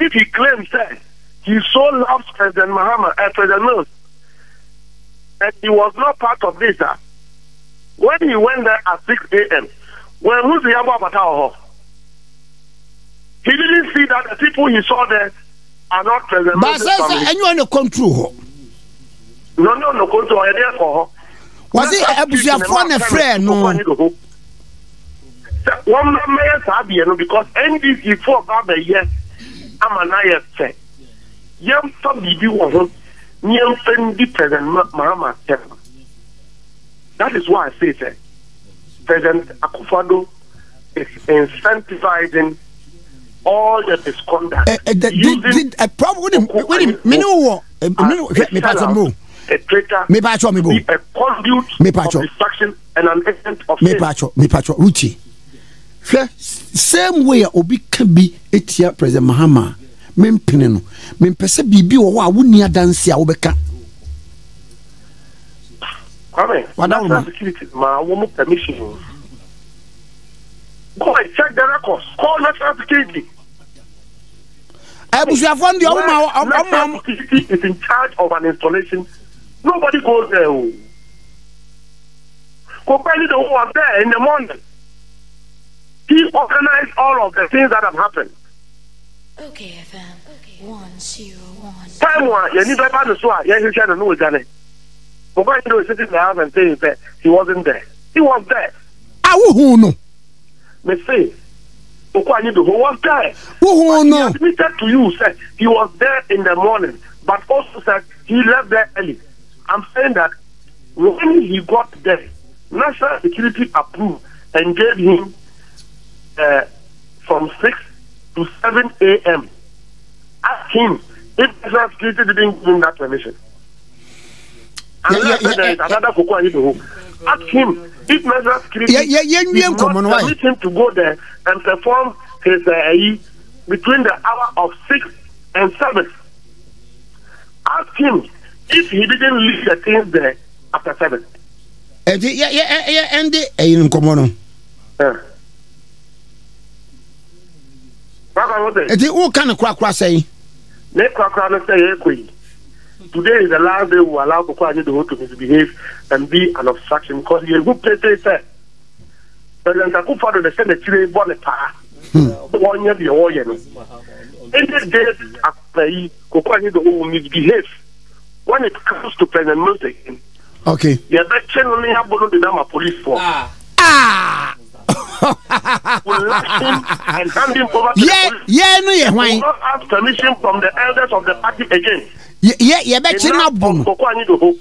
If he claims that he so loves President Mahama and President Mills, and he was not part of this, uh, when he went there at six A M, when who's the Abba Batao? He didn't see that the people he saw there are not President Mills. But says anyone no control? No, no, no control. I didn't for her. Was it Abuja a friend? No. One mayor Sabiano because N D C for about a year. I'm an I F C. Young Fabi was young Fendi President Mahama. That is why I say that President Akufo-Addo is incentivizing all the misconduct. A problem with him, me no, me pass a move. A traitor, me pass on me move. A conduit of destruction and an agent of me pass on me pass on Ruti. Same way Obi can be etia President Mahama mem pineno mem pese bibi wo wa woni adanse a wo beka kwame wadawo security ma wo mo permission go check the records call national security abuja fon di o ma is in charge of an installation nobody goes there go pay the one there in the morning. He organized all of the things that have happened. Okay, F M. Okay. One, zero, one. Time one. You need to find the source. You need to know what's going on. But when you sit in the house and say that he wasn't there, he was there. Ah, who no? Me say, Koko Anyidoho was there. Who no? He admitted to you said he was there in the morning, but also said he left there early. I'm saying that when he got there, national security approved and gave him. Uh, from six to seven A M Ask him if national security didn't give him that permission. And yeah, yeah, there is yeah, another Koko Anyidoho. Ask him if national security yeah, yeah, yeah, did yeah, not permit him to go there and perform his A I E uh, between the hour of six and seven. Ask him if he didn't leave the things there after seven. Yeah, yeah, yeah, yeah, and the yeah. Who can Kwakwa say? Let Kwakwa say, today is the last day we allow Koko Anyidoho to misbehave and be an obstruction because he is a good place to say. President Akufo-Addo, they said the children born a power. One year, the whole year. In the days after Koko Anyidoho will misbehave when it comes to President Mills. Okay. The election only have borrowed the name of police for. Ah! and handing over to yeah, the yeah, no, yeah, why? Not ask permission from the elders of the party again. Yeah, yeah, yeah, bet you not bomb. Koko Anyidoho.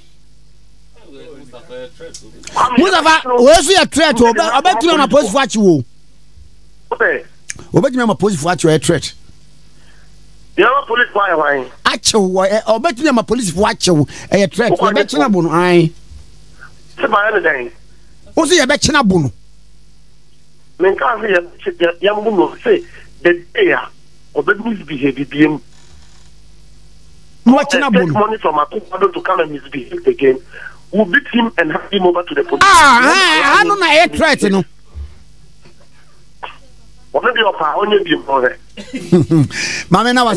Mustafa, where's your threat? I bet you on a post watch you. Okay. I bet you on a post watch you a threat. You are police fire, why? Actually, I bet you on a police watch you a threat. I bet you not bomb. I. Say my other thing. Who's your bet you not bomb? Men can't say that young woman say that they are or the misbehavior. watching up money from Akufoado to come and misbehave again, we'll beat him and hand him over to the police. Ah, I don't know. I try to know. Mamma was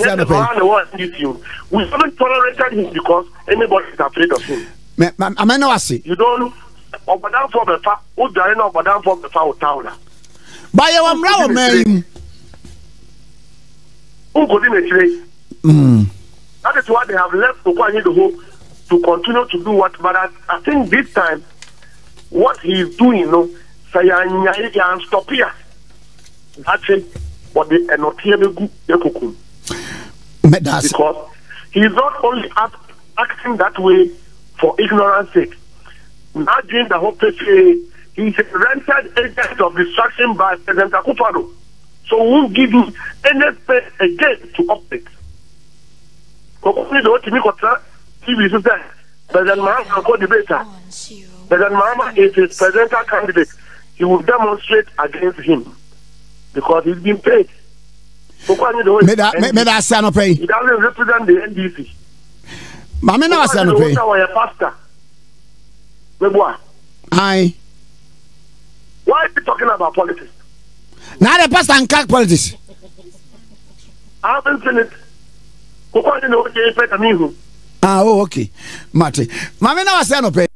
the one who we haven't tolerated him because anybody is afraid of him. You don't Obadam for the fa who died of Badam for the foul town. By your umbrella, man. Who could imitate? That is why they have left to Anyidoho to continue to do what, but I, I think this time what he is doing, no, say I can stop here. That's it. But they are not here because he is not only act, acting that way for ignorance sake. Now during the whole P C A, he is a rented agent of destruction by President Akufoado. So we won't give him any space again to operate. Because we don't need to be concerned. President Mahama is a debater. President Mahama is his presidential candidate. He will demonstrate against him. Because he's been paid. So he doesn't represent the N D C. Mamma, no, I don't pay. Pastor. Aye. Why are you talking about politics? Now the pastor and cack politics. I haven't seen it. Who can't know what ah, oh, okay. Mate. Mamma, no, I don't pay.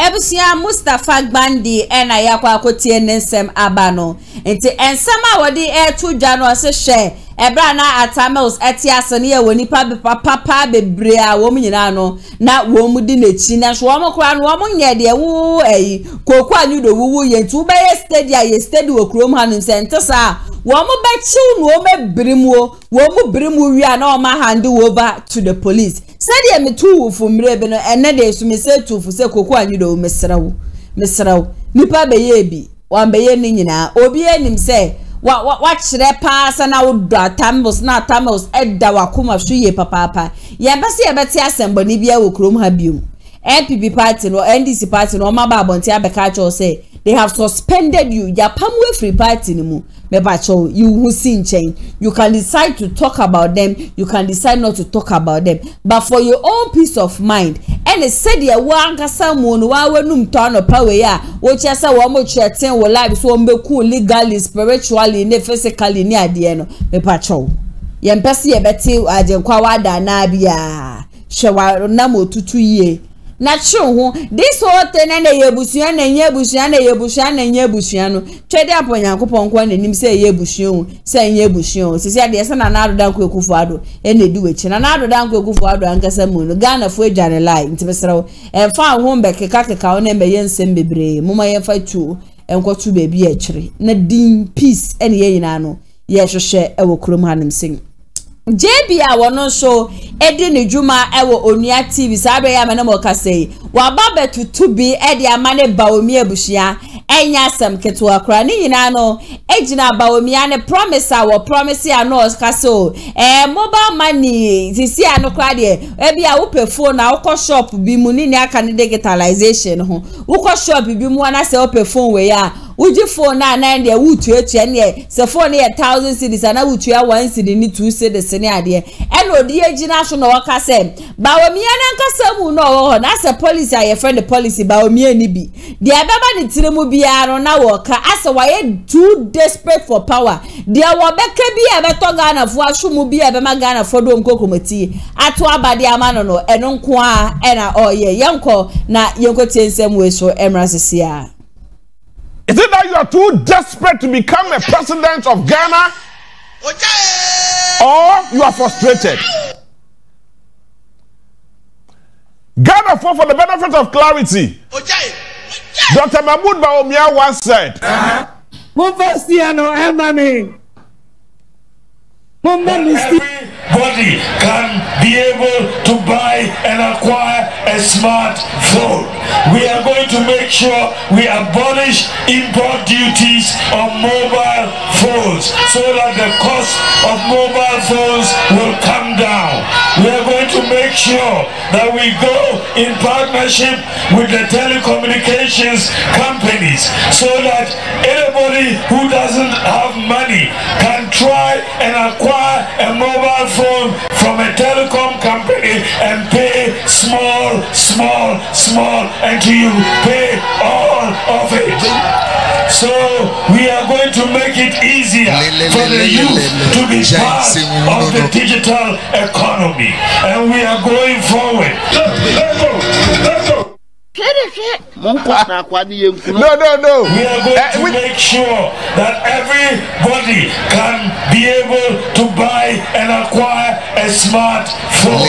Ebusia Mustafa Gbandi ena yakwa akotie nsem abano nti ensama wodi e to dwano se hye ebra na atamels etiase ne ye woni pa papa bebre a wo nyina no na wo mu di nechi na so wo mokra no wo nye de wu eyi Koku Anyidoho wu ye nti wo be stadia ye stadi wo krom hanu se ntesa wo mu be chiu no mebrimwo wo mu brimu wi a na o ma hand over to the police. Said me too for Mrebeno and Nede to me said to for Koku Anyidoho Misrao, Misrao, Nipa Bayebi, one Bayenina, Obien him say, What what should I pass and I would draw Tamils, not Tamils, Ed Dawakuma, Shuye, Papa. Yabasia Batiasan, Bonibia will chrome her beam. N P P party or N D C party or Maba Bontia Becacho say, they have suspended you, Yapamwe free party no more. Mebacho, you who seen change. You can decide to talk about them. You can decide not to talk about them. But for your own peace of mind, and it said ya wanga someone wawe num turn or power ya, which ya sa wamo chatin wo life so mbeku legally, spiritually, ne physically near the end. Mebacho. Yem pesi ye beti ajen kwa wada nabia. Shewa namo tutu ye. Natural, this whole thing and a yebusian and yebusian and yebusian and yebusiano. Trade up on Yakupon Quan and him say yebusion, saying yebusion. She said, yes, and another down Koku Anyidoho, and they do it, and another down Koku Anyidoho and Casamun, gun of wage and a lie, into Messero, and found home back a caca count and Bayan Sembibre, Mumma fight two, and got two baby a tree. Nadine peace and yenano. Yes, your share, I will crumb and sing. J B I will not show Eddie Nijuma ewo Onia T V Sabre Yamanomo Kase Wababa to two be Eddie Amane Baumia Bushia Enya Sam Ketua Krani Yinano Ejina Baumiane promise our promise ya no Kaso eh mobile money Zisi ano kradie Ebi ya upe phone na uko shop bimuni ni aka ni digitalization ho uko shop bimwana se upe phone we ya uji phone na na ndi wutu etu ene se phone ye thousand cedis ana wutu ya one cedi ni two cedis ni adie eno di ejina so no waka se Baumiane nkasa mu no ho na se policy ya friend the policy Baumiane bi de ababa ni tire mu bi ya no na woka asa waye two desperate for power de wobeke bi ya beto Ghana fu ashumu bi ya be ma Ghana fo do mkokomoti ato abade amano no eno nko a ena oye yenko na yenkotie nsem we so emrasisi ya. Is it that you are too desperate to become a president of Ghana? Or you are frustrated? Ghana for, for the benefit of clarity. Doctor Mahmoud Bawumia once said, everybody can be able to buy and acquire a smartphone. We are going to make sure we abolish import duties on mobile phones so that the cost of mobile phones will come down. We are going to make sure that we go in partnership with the telecommunications companies so that anybody who doesn't have money can try and acquire a mobile phone from a telecom company and pay small, small, small until you pay all of it. So we are going to make it easier for the youth to be part of the digital economy, and we are going forward. Let's go, let's go. No, no, no. We are going uh, to we... make sure that everybody can be able to buy and acquire a smartphone.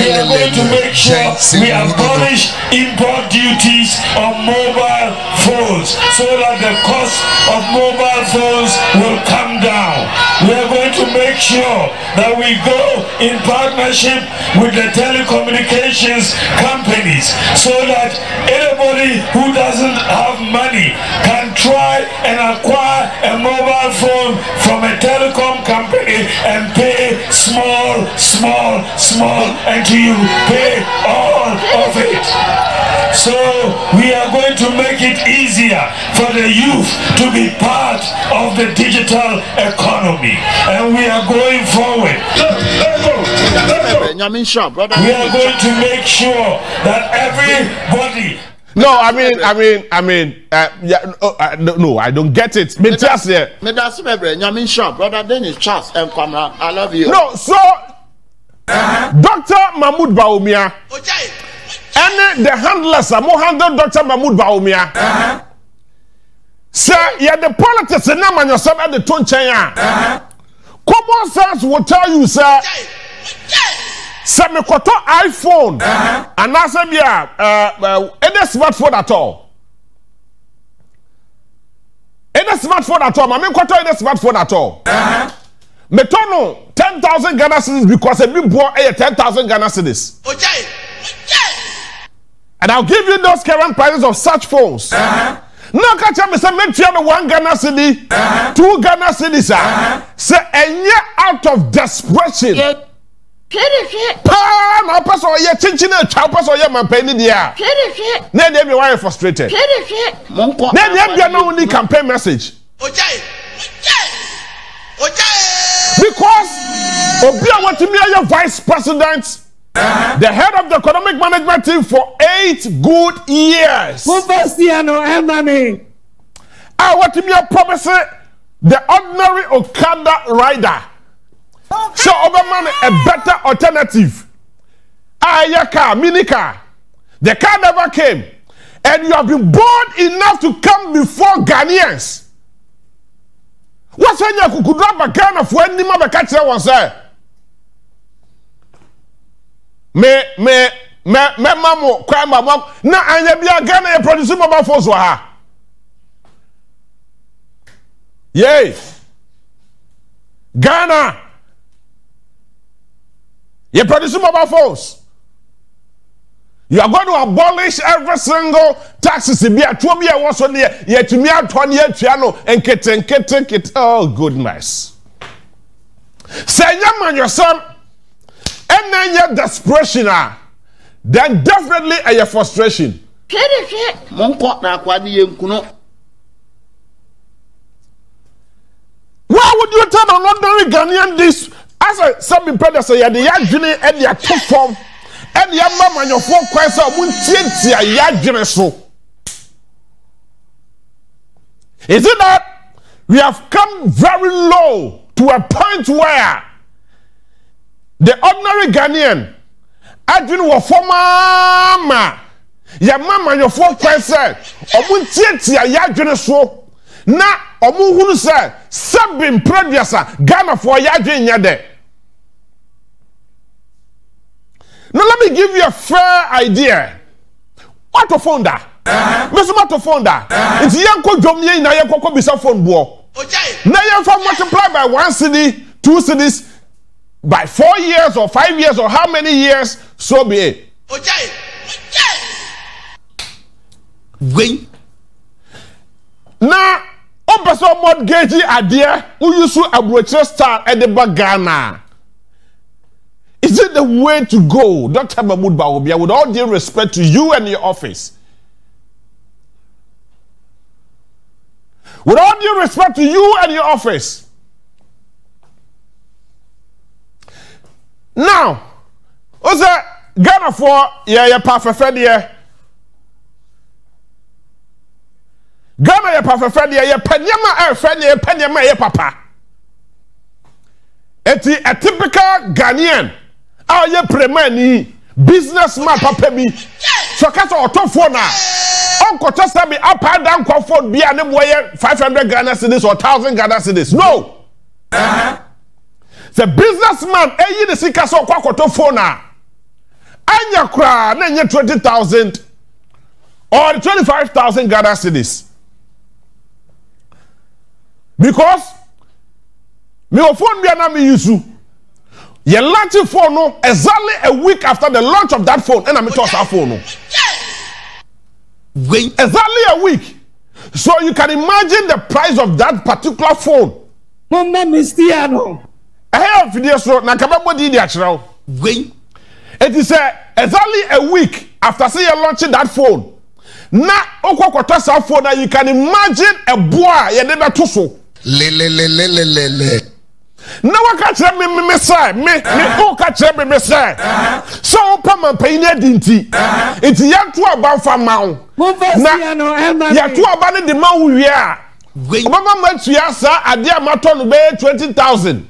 We are going to make sure we abolish import duties on mobile phones so that the cost of mobile phones will come down. We are going to make sure that we go in partnership with the telecommunications companies so that anybody who doesn't have money can try and acquire a mobile phone from a telecom company and pay small, small, small until you pay all of it. So we are going to make it easier for the youth to be part of the digital economy, and we are going forward. We are going to make sure that everybody. No, I mean, I mean, I mean, uh, yeah, oh, I, no, no, I don't get it. Me just here. Me just me brother. Nyamin Shah, brother Dennis Charles and Kamara. I love you. No, so uh-huh. Doctor Mahmoud Bawumia. Okay. And the handlers are more handled Doctor Mahmoud Bawumia. Uh-huh. Sir, you yeah, the politics and now yourself at the tone changer. Common sense will tell you, sir. Okay. Okay. Semicoto iPhone uh-huh. and I said, yeah, uh, uh, any smartphone at all, any smartphone at all, I mean, what any smartphone at all? Uh-huh. Metono ten thousand Ghana cedis because a big boy a ten thousand Ghana cedis. Okay, okay, and I'll give you those current prices of such phones. Uh-huh. No, catch up, Mister Mentiano, one Ghana cedi, uh-huh. two Ghana cedis, sir. Uh-huh. So, and you're out of desperation. Yeah. Pan, pass all your chinchina, pass all your man penny there. Then they were frustrated. Then they no only campaign message. Because Obia want to be your vice president, uh-huh. the head of the economic management team for eight good years. I want to be a promise the ordinary Okada rider. So, Oberman, a better alternative. Aya car, mini car. The car never came. And you have been bold enough to come before Ghanaians. What's when you could drop a gun of when the mother catches one, sir? Me, me, me, me, mamma, cry my mom. No, I be a gun and produce my force. Yay. Ghana. You produce mobile phones. You are going to abolish every single taxes. To be a two be a once on year. Yet to me a twenty year piano and kit and kit and kit. Oh goodness! Say young man your son, and then your desperation ah, then definitely a your frustration. Why would you tell an ordinary Ghanaian this? As I said, my brother said, "The yajini and the yatufom and the yamama and your phone calls are muntienti a yajini so." Is it that we have come very low to a point where the ordinary Ghanaian, ajini wa formama, yamama and your phone calls are muntienti a yajini so. Na omu hunu se sabin producer Ghana for yajin yade. Now let me give you a fair idea. What a founder? Mister What a founder? It's yanko jomye na yanko bisa phone bo. Na yanko multiply by one city, two cities, by four years or five years or how many years? So be it. Okay. Now. One person mortgage idea who use a brochure star at the Bagana. Is it the way to go, Doctor Mahmoud Bawumia? With all due respect to you and your office, with all due respect to you and your office. Now, what's that? Ghana for yeah yeah perfect yeah. Ghana yeah perfect yeah yeah penyama eh friend yeah penyama yeah papa. Eti a typical Ghanaian. Ah yeah premani businessman papa bi. So kaso otofo na. Uncle just sabi up and down comfort bi ane boye five hundred Ghana cedis or thousand Ghana cedis. No. Uh -huh. The businessman eh the sika so kwa otofo na. Anya kra na nya twenty thousand or twenty-five thousand Ghana cedis. Because me phone bia na me yusu. Ye launch phone no exactly a week after the launch of that phone and I me toss that phone no. Exactly a week. So you can imagine the price of that particular phone. No name is Tiano. I have video so na ka ba body di a kirawo. It is uh, exactly a week after say you're launching that phone. Now, okwa phone now you can imagine a boy you never to so. Le le le le le le le. Now I catch them me me me say me me o catch them me me say. So open my pain identity. It's yet to about for man. Now yet to about the man we are. Obama met you as a dear maton be twenty thousand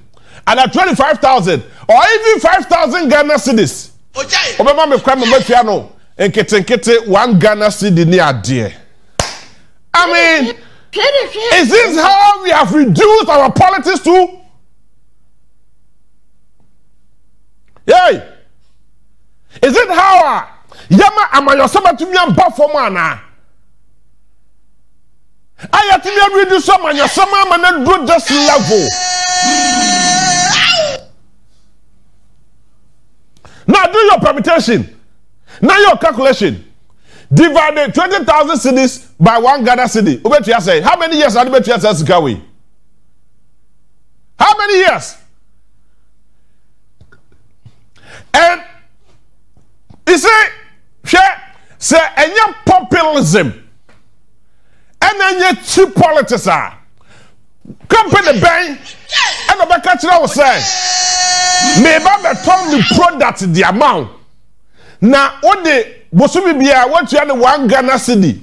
and at twenty five thousand or even five thousand Ghana cedis. Okay. Obama me kwa me piano and kete kete one Ghana cedi ni adie. I mean, is this how we have reduced our politics to? Yay. Is it how Yama amayosama to me and bafomana? I have to be reduced some and your summer and do just level. Now do your permutation. Now your calculation. Divide twenty thousand cities by one Ghana city. How many years are you? How many years? And you see, say and your populism and then your cheap politics are come to the bank and the back catch was saying. Maybe I turn the product the amount. Now, what they was to be a what you had one Ghana city.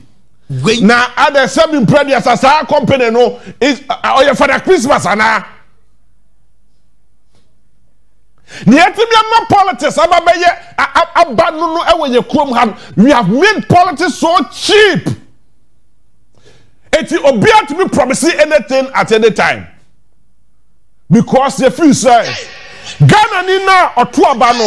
Now, other seven products as our company no is your father Christmas and ah. The Ethiopian politics, we have made politics so cheap. It will be to be promising anything at any time because the future. Ghana nina or two abano.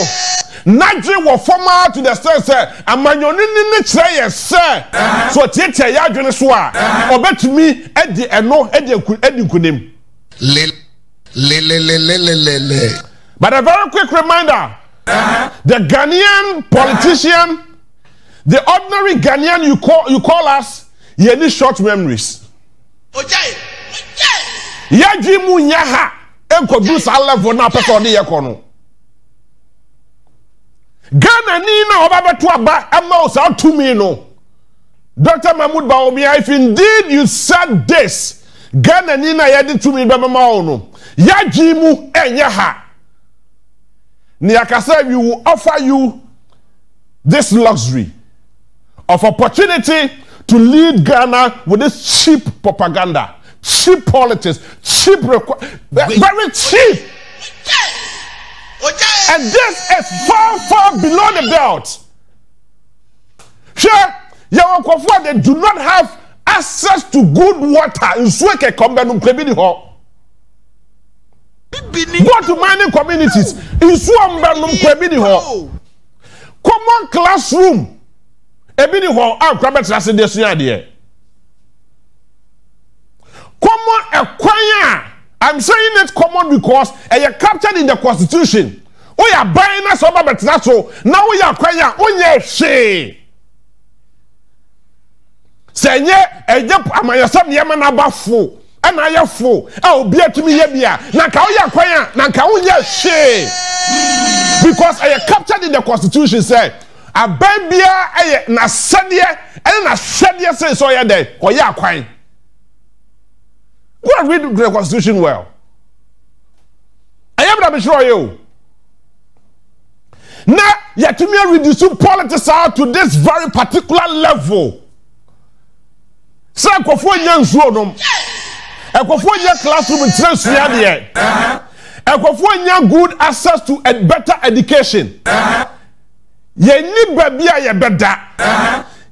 Naji were former to the state say, and my nini say sir. So take your yadreneswa. Or bet me at the and no Eddie Kunim. But a very quick reminder, the Ghanaian politician, the ordinary Ghanaian you call you call us, you need short memories. Okay. Yaji Munyaha. Ghana Nina about to me no. Doctor Mahmoud Bawumia, if indeed you said this, Ghana Nina yadi to me no. Yajimu and Yaha. Niakasa, we will offer you this luxury of opportunity to lead Ghana with this cheap propaganda. Cheap politics, cheap requ very cheap. And this is far, far below the belt. Sure, they do not have access to good water in Sweke community hall. Go to mining communities in Swambanum community hall. Common classroom. Ebini hall, I'm crabbed as in this idea. Common acquire. I'm saying it's common because uh, you're captured in the constitution. We are buying us over, but that's all. Now we are acquire. Oh, yes, she. Say, yeah, a jump. I'm a son, Yamanaba fool. And I have fool. Oh, beer to me, yeah. Nakaya acquire. Nakauya she. Because I uh, captured in the constitution, say, a baby, a nasadia, and a nasadia says, so you're there. Oh, yeah, acquire. Go and read the Constitution well. I am not sure you. Now, yet to me reduce politics out to this very particular level. So I go for young room. I go for your classroom in Transylvania. I go for your good access to a better education. Ye ni baby a better.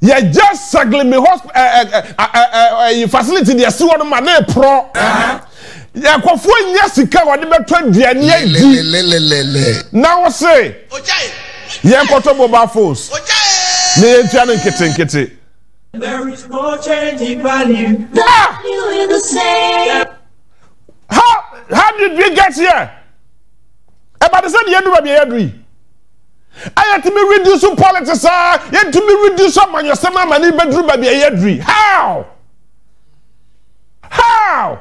Ye just sagli me hospital facility the see one man pro. Yakofo nyasika wode beto aduani adi now say ojae yekoto boba force ojae ne yetian nkete nkete there is no change in value you in the same how how did we get here about the same yedu ba bi yedu ayet me reduce politics ah yedu me reduce man yosema mani bedru ba bi yedu how how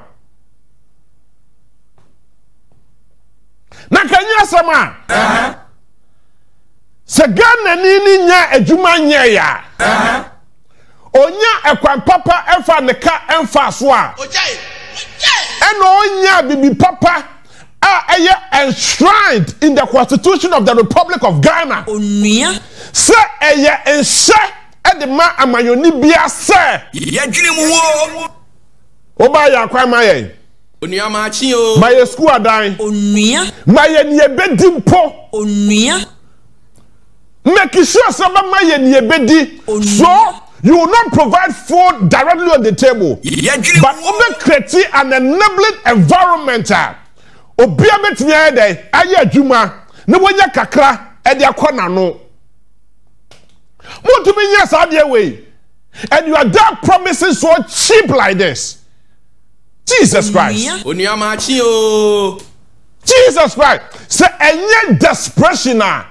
na kanya sama eh segana ni ni nya adwuma nya ya eh onya ekwan papa emfa neka emfa so a oje eno onya bibi papa a eye enshrined in the constitution of the Republic of Ghana onya se eye ense e de ma amanyoni bia se yadwene mu wo oba ya kwan maye Onia machi o. My school adan. Onia. My yebedi mpo. Onia. Make sure someone my yebedi. So you will not provide food directly on the table. Yeah, but over creating an enabling environment. Obia betini ede aye adwuma ne wonya kakra e de akona no. Mutumi nya sa de we. And you are that promising so cheap like this. Jesus Christ. Jesus Christ. Say any desperation now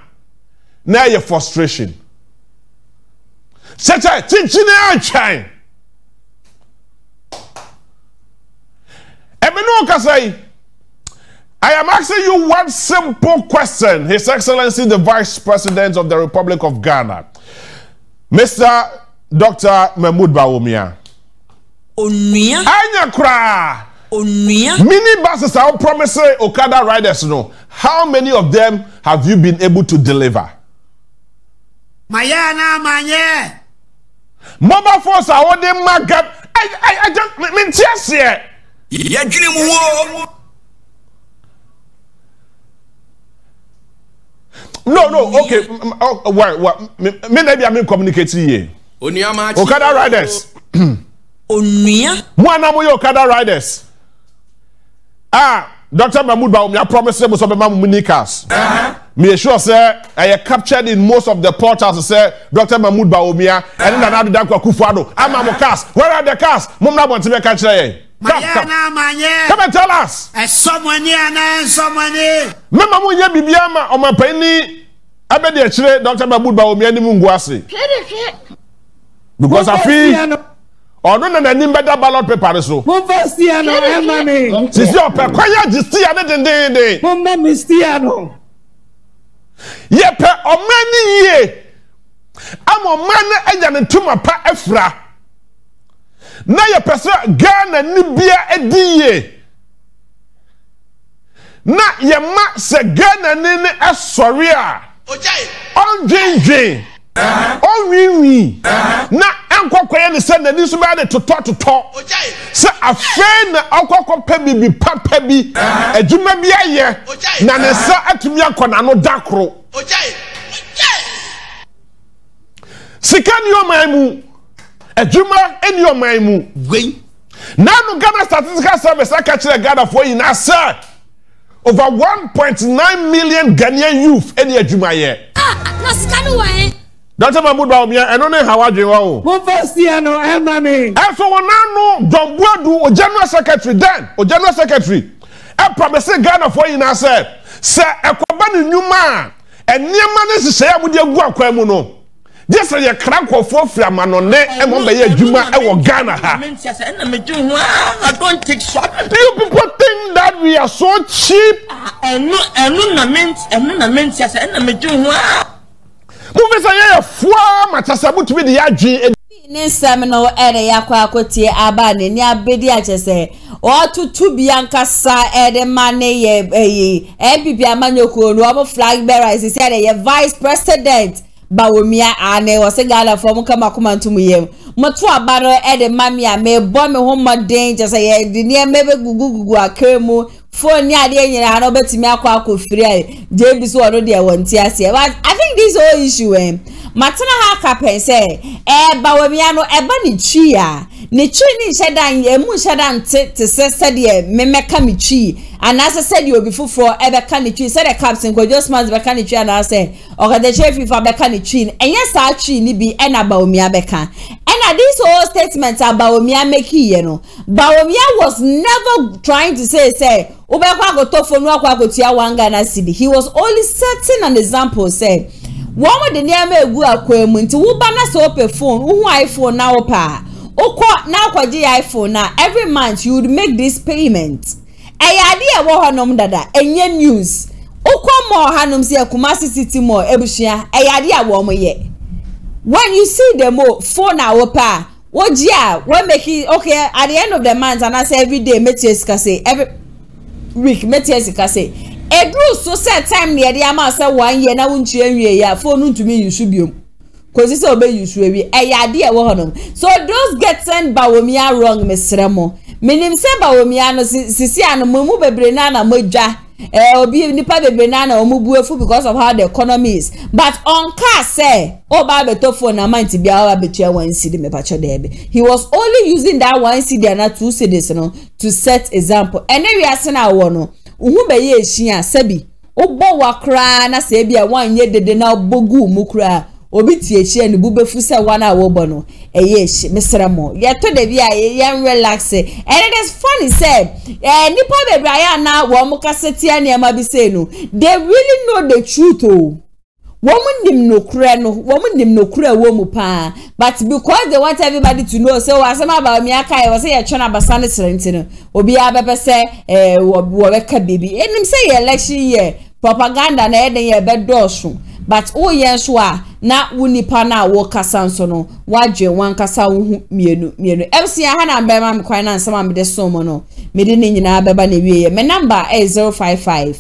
your frustration. Such a teaching and chain. I am asking you one simple question, His Excellency the Vice President of the Republic of Ghana, Mister Doctor Mahmoud Bawumia. Onia anya kra onia mini buses are promising Okada riders no how many of them have you been able to deliver mayana manye mobile force are on the market i i i just mean just here yeah dream wo no no okay what what me na bia me communicate here onia ma Okada riders Onia, mwana moyo Okada riders. Ah, Doctor Mahmoud Bawumia promised me some mamu minikas. Me sure say I captured in most of the portals say Doctor Mahmoud Bawumia and then another dan kwa kufuado. Ama cars. Where are the cars? Mumna bonti me catch here. Come and tell us. Eh someone here na someone here. Me mamu ye bibia ma o mapani abede akire Doctor Mahmoud Bawumia ni mungu ase. Because I feel oh no no no! Nimbeda ballot paper so. Mumbastiano, Emma. Since your paper, why you just here? Then then then. Mumbastiano. Ye pe omani ye. Am omani eja ntuma pa efra. Na ye person Ghana nibia ediye. Na ye ma se Ghana nene esoria. Oje. Onjinjin. Onwiwi. Na Kwakwaya ni send ni suba de to to to. Say afen na akokọ pebi bi pa pebi adwuma bi aye na ne sa atumi akona no dakro. Sikan yo maimu adwuma eni yo maimu gwen. Na no Ghana Statistical Service aka kire Ghana for yi na say over one point nine million Ghanaian youth eni adwuma ye. Ah, na sikan wo eh. Doctor Mahmoud Bawumia, I don't know how I do. Professor, I'm not me. I for one, I know John Boadu, or General Secretary, then, or General Secretary. I promise Ghana for you now, sir. Sir, I come in new man, and near man is to say, I would your work, Quemuno. Just a crack of four flaman on there, and one day, Juma, I will Ghana. I don't take shot. You people think that we are so cheap. And no, and no, and no, and no, and no, Move say, "Yeah, four matches about to be the A G." Nisemino ere ya kwa kotie abane ni abedi achese otu tubianka sa ere mane ye eyi N P P amanyoku no obo flag bearer si ere ye vice president Bawumia ane wose gala form kama kuma ntumu yem moto abaro ere mamia me bo me ho modern jese ye di ne mebe gugugugu akemu phone ya de nyina ha no betimi akwa akofiri ai je bi so odo de wonti ase but I think this whole issue eh Matana haka pense, eba wemiano, eba ni chi ya. Ni chi ni nsheda, emu nsheda nte se sedi ye, memeka mi chi. Anase sedi obifufo, ebeka ni chi. Sede kapsin, kwa just manzi beka ni chi anase. Okadeche fifa beka ni chi. Enye saa chi ni bi, ena Bawumia beka. Ena this whole statement a Bawumia meki yeno. Bawumia was never trying to say, say, ubekwa gotofonua kwa gotia wanga na sidi. He was only setting an example, say, Wama de niyame egu akwe mwinti. Wubana se ope phone. Uhu iPhone na opa. Ukwa na ukwa ji iPhone na. Every month you would make this payment. Eya adiye wo hanom dada. Enye news. Ukwa mo hanom siye kumasi city mo. Ebu shia. Eya adiye wo mo ye. When you see the mo phone na opa. Wajia. We make it. Okay. At the end of the month. And I say every day. Meti esikase. Every week. Meti esikase. A group so set time near the amasa one year now won't ya phone to me you should be because it's obey you should be a idea one so those get sent Bawumia wrong Miss Remo meaning say Bawumia no sisiano mumu bebrenana moja eh obi nipa bebrenana omubuefu because of how the economy is but on car say oh babe to phone amount be our between one cedi me pacho debe he was only using that one cedi and not two cedis no to set example and then we are saying I want Uhu be ye shiya sebi. Obo wakra na sebi ya wanye dede na obogu mukra. Obiti ye shiya nubube fusa wana wobono. E ye shi, Mister Mo. Ya to de via ye yan relaxe. And it is funny say. Eh, nipa be braya na wamuka setia ni amabisenu. They really know the truth oh. Woman nim no kure no woman nim no kure womu pa but because they want everybody to know so asama Bawumia kai we say ya twena basa ne serentino obi abebe say eh wo we ka bibi enim say election year propaganda na eden ye be dosu but o yen so a na wunipa na wo kasa nso no wadwen wan kasa wo mienu mienu mc ha na be ma me kwai na nsama me de somo no me de ne nyina abeba na wiye me number is zero five five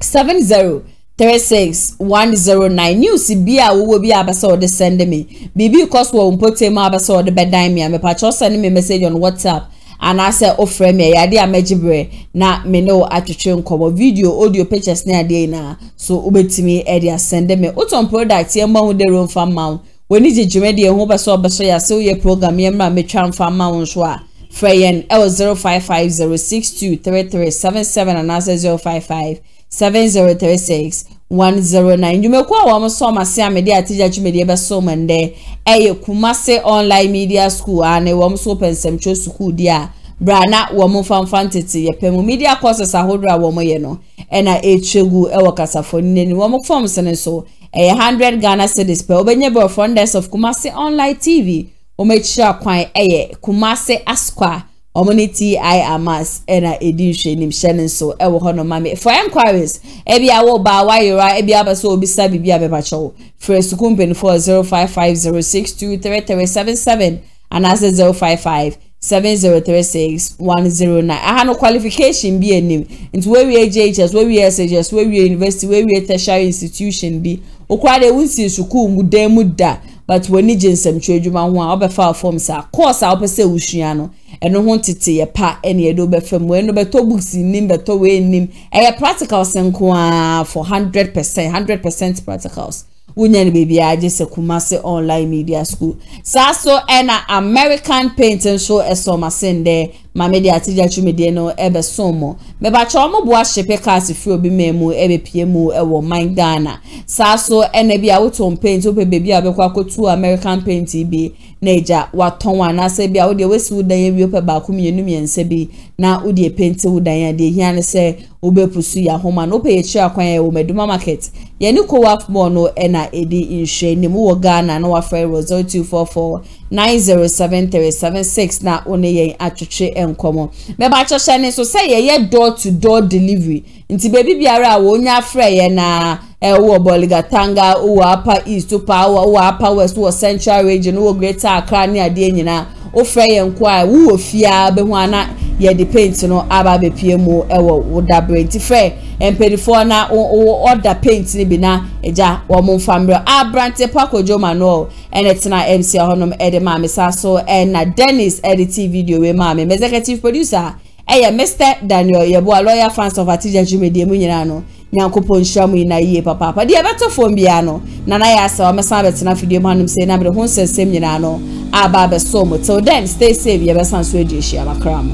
seven zero three six one zero nine news bi a wo bi abasa o de send me bibi cause wo mpote ma abasa o de bedan me mepacho send me message on WhatsApp and I say ofre me ya de amegibre na me no atwetwe nkobo video audio pictures na de na so obetimi e de send me oton product ye ma hu de room farm ma weni jijime de hu beso beso ya so ye program ye ma metwa farm ma won so a freyen el zero five five zero six two three three seven seven and I say zero five five seven zero three six one zero nine. Jumekuwa wama soma siya media atija jumedia ba soma nde. Eye kumase online media school ane wama sopa nsemcho suku dia. Brana wama fanfantiti ye pemu media kosa sahodra wama yeno. Ena e chegu ewa kasafonini wama kufamu seneso. Eye one hundred Ghana cedis pe obenye bo funders of Kumase Online T V. Omechisha kwa eye Kumase Askwa. Omuniti I amas ena edition nim shenen so ewo hono mame for inquiries ebi awo ba wayira ebi abaso obi sabi bia bebacho first company for zero five five zero six two three three seven seven and as zero five five seven zero three six one zero nine aha no qualification bi enim into where we J H S where we S H S where we university where we tertiary institution bi okwade wunsi suku mu dan mu da but when jensem twadwuma ho a obefa form sa course a opese usua no eno ho tete ye pa ene ye do befem we no beto books nim beto we nim e practical senko a for one hundred percent one hundred percent practicals unya ni baby aje se Kumase Online Media School saso ena American painting show esomasende mame de atija chumedie no ebe somo meba chomo bua shepe kasi fi obi memu ebe piemu ewo mind Ghana saso ena bi a woton paint ope baby abekwa kotu American painting bi neja waton wana se bi a wode wesi wodan ye bi ope ba kumienu miense bi na wode paint wodan ya de hiane se obepusu ya homa no pe echi akwan ye wo meduma market ye ni ko waf mo no ena edi inshe ni mu wo Ghana no wa fere zero two four four nine zero seven three seven six na one ye atwetwe enkomo meba choshane so say ye door to door delivery nti baby biara wo nya frɛ ye na e uwa Boligatanga, uwa Upper East, upa uwa, uwa Upper West, uwa Central Region, uwa Greater Accra ni adie nyina ofreye nkwa uwa fia bewana ye depenti no aba be P M O ewa uda brenti fe empedifo na uwa oda paint ni bina eja wa mumfambrio abrante pako joma no enetina M C ahonom edi mame saso ena Dennis editi video we mame executive producer eya Mister Daniel yeboa lawyer fans of Atija Jumedi mu nyina no nyankopo nshiramu ina yie papa pa dia beto fo mbia no na na ya se o mesa betina fidie manum se na bere honsensem nyina no aba be so mo till then stay safe ye besan so edi hia makramo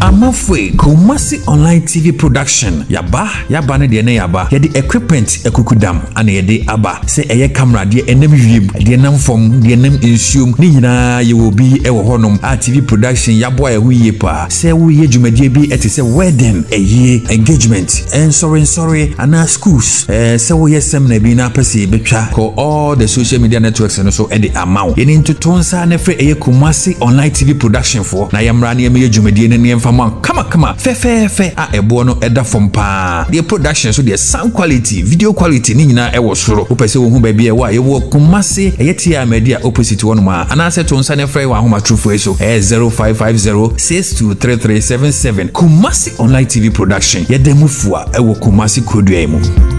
Amafwe Kumasi Online T V Production Yaba, yaba ne de ne yaba Yedi equipment ekukudam Ane yedi aba Se eye camera die enem yib Die nam fom, die enem insume Ni yina yewobi ewo honum A T V Production yabwa ewi yepa Se uye jumedie bi eti se wedding Eye engagement En sorry sorry Ana schools eh, Se uye semne bi na pesi becha Ko all the social media networks Eno so edi amao Yeni ntutonsa nefre eye Kumasi Online T V Production for Na yamrani eme jumedie ne nefam Kama kama fe fe fe a ebono eda from pa the production so the sound quality video quality ni nyina e wo soro opese wo hu ba bia wa ye wo Kumasi e yetia media opposite one ma anase to nsa ne frey wa homa trufu eso e zero five five zero six two three three seven seven Kumasi Online T V Production ye demufua e wo Kumasi kodua mu